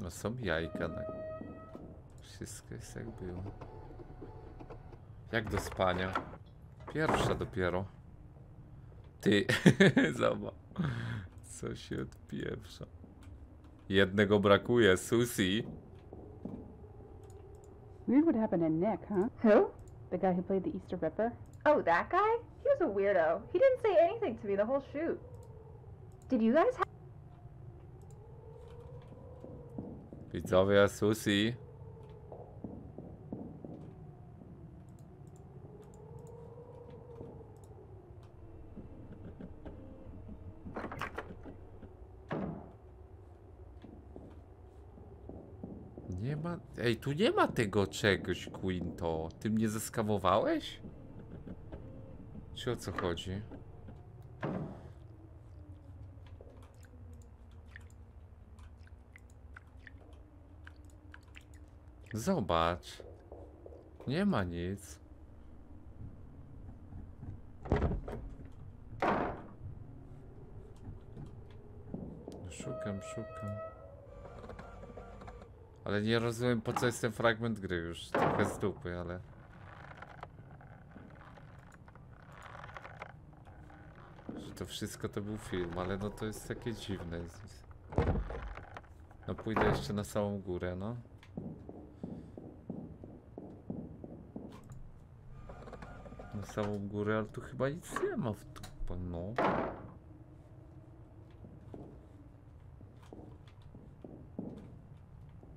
Są jajka, tak. Wszystko jest jak było. Jak do spania. Pierwsza dopiero. Ty, zobacz. Co się odpieprza. Jednego brakuje, Susie. Weird what happened to Nick, huh? Who? The guy who played the Easter Ripper? Oh, that guy? He was a weirdo. He didn't say anything to me the whole shoot. Did you guys have... Widzowie, Susie. nie ma... Ej, tu nie ma tego czegoś, Quinto. Ty mnie zeskawowałeś? Czy o co chodzi? Zobacz. Nie ma nic. Szukam, szukam. Ale nie rozumiem, po co jest ten fragment gry już. Trochę z dupy, ale... Że to wszystko to był film, ale no to jest takie dziwne. No pójdę jeszcze na samą górę, no. Na samą górę, ale tu chyba nic nie ma w dupę, no.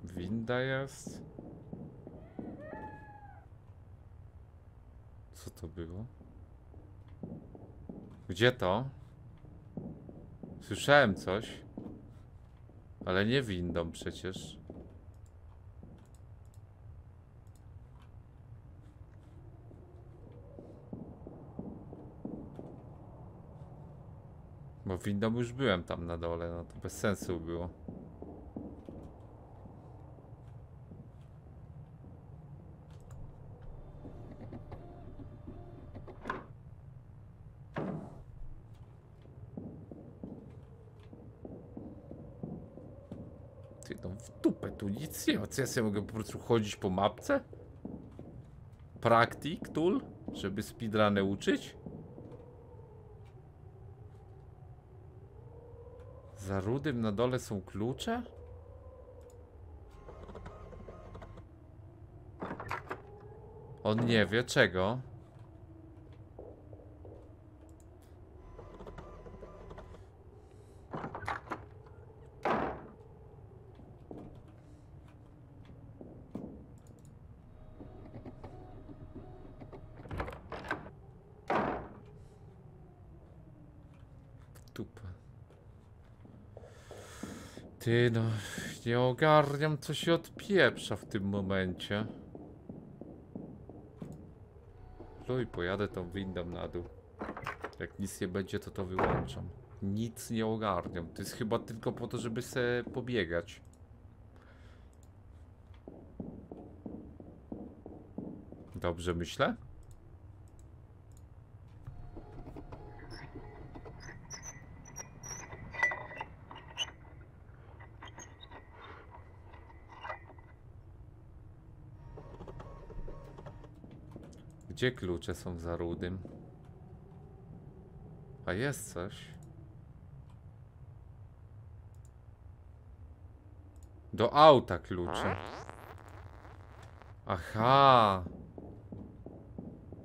Winda jest. Co to było? Gdzie to? Słyszałem coś. Ale nie windą przecież. Bo windą już byłem tam na dole, no to bez sensu było. Nic nie ma, co ja sobie mogę po prostu chodzić po mapce? Praktik, tool, żeby speedruny uczyć? Za rudym na dole są klucze? On nie wie czego. Ty no, nie ogarniam, co się odpieprza w tym momencie. Luj, pojadę tą windą na dół. Jak nic nie będzie, to to wyłączam. Nic nie ogarniam. To jest chyba tylko po to, żeby se pobiegać. Dobrze myślę? Gdzie klucze są za rudym? A jest coś. Do auta klucze. Aha.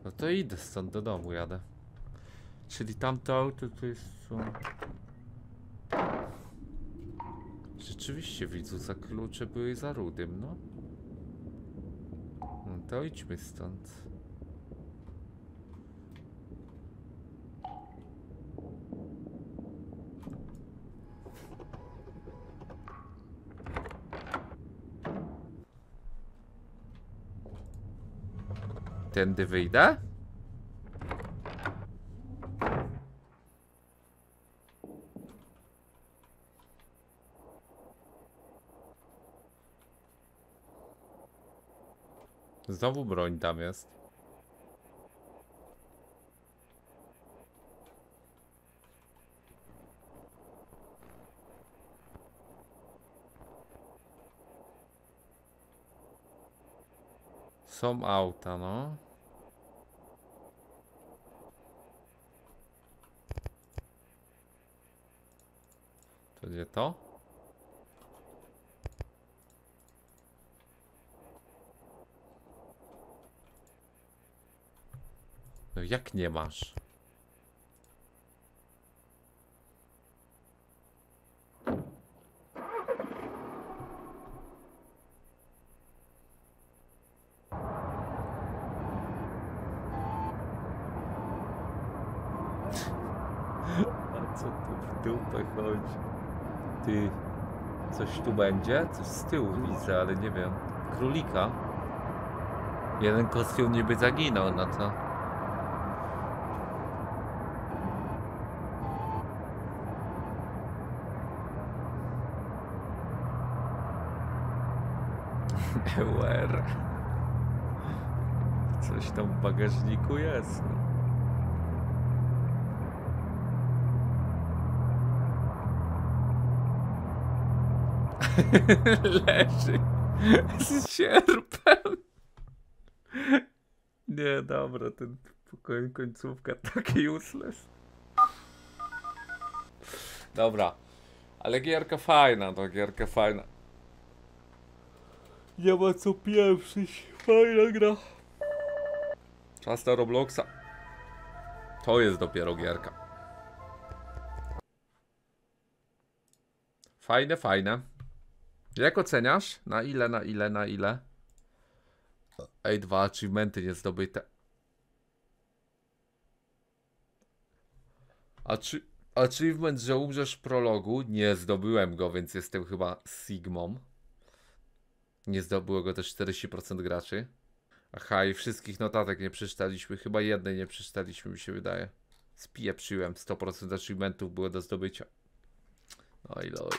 No to idę stąd, do domu jadę. Czyli tamto auto to jest... Rzeczywiście widzę, za klucze były za rudym, no. No to idźmy stąd. Tędy wyjdę? Znowu broń tam jest. Są auta, no. To gdzie to? No jak nie masz? Co tu w dupę chodzi? Ty, Coś tu będzie? Coś z tyłu widzę, ale nie wiem. Królika. Jeden kostium niby zaginął, no to... Ewer. Coś tam w bagażniku jest. Leży z sierpem. Nie, dobra, ten pokoj, końcówka taki useless. Dobra, ale gierka fajna, to gierka fajna. Nie ma co pieprzyć, fajna gra. Czas na Robloxa. To jest dopiero gierka. Fajne, fajne. Jak oceniasz? Na ile, na ile, na ile? Ej, dwa achievementy niezdobyte. Achi achievement, że umrzesz w prologu. Nie zdobyłem go, więc jestem chyba Sigmą. Nie zdobyło go też czterdzieści procent graczy. Aha, i wszystkich notatek nie przeczytaliśmy. Chyba jednej nie przeczytaliśmy, mi się wydaje. Spieprzyłem. sto procent achievementów było do zdobycia. Oj, loj.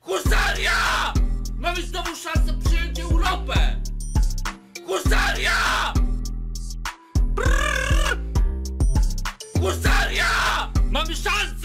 Husaria! Mamy znowu szansę przyjąć Europę! Husaria! Brrr! Husaria! Mamy szansę!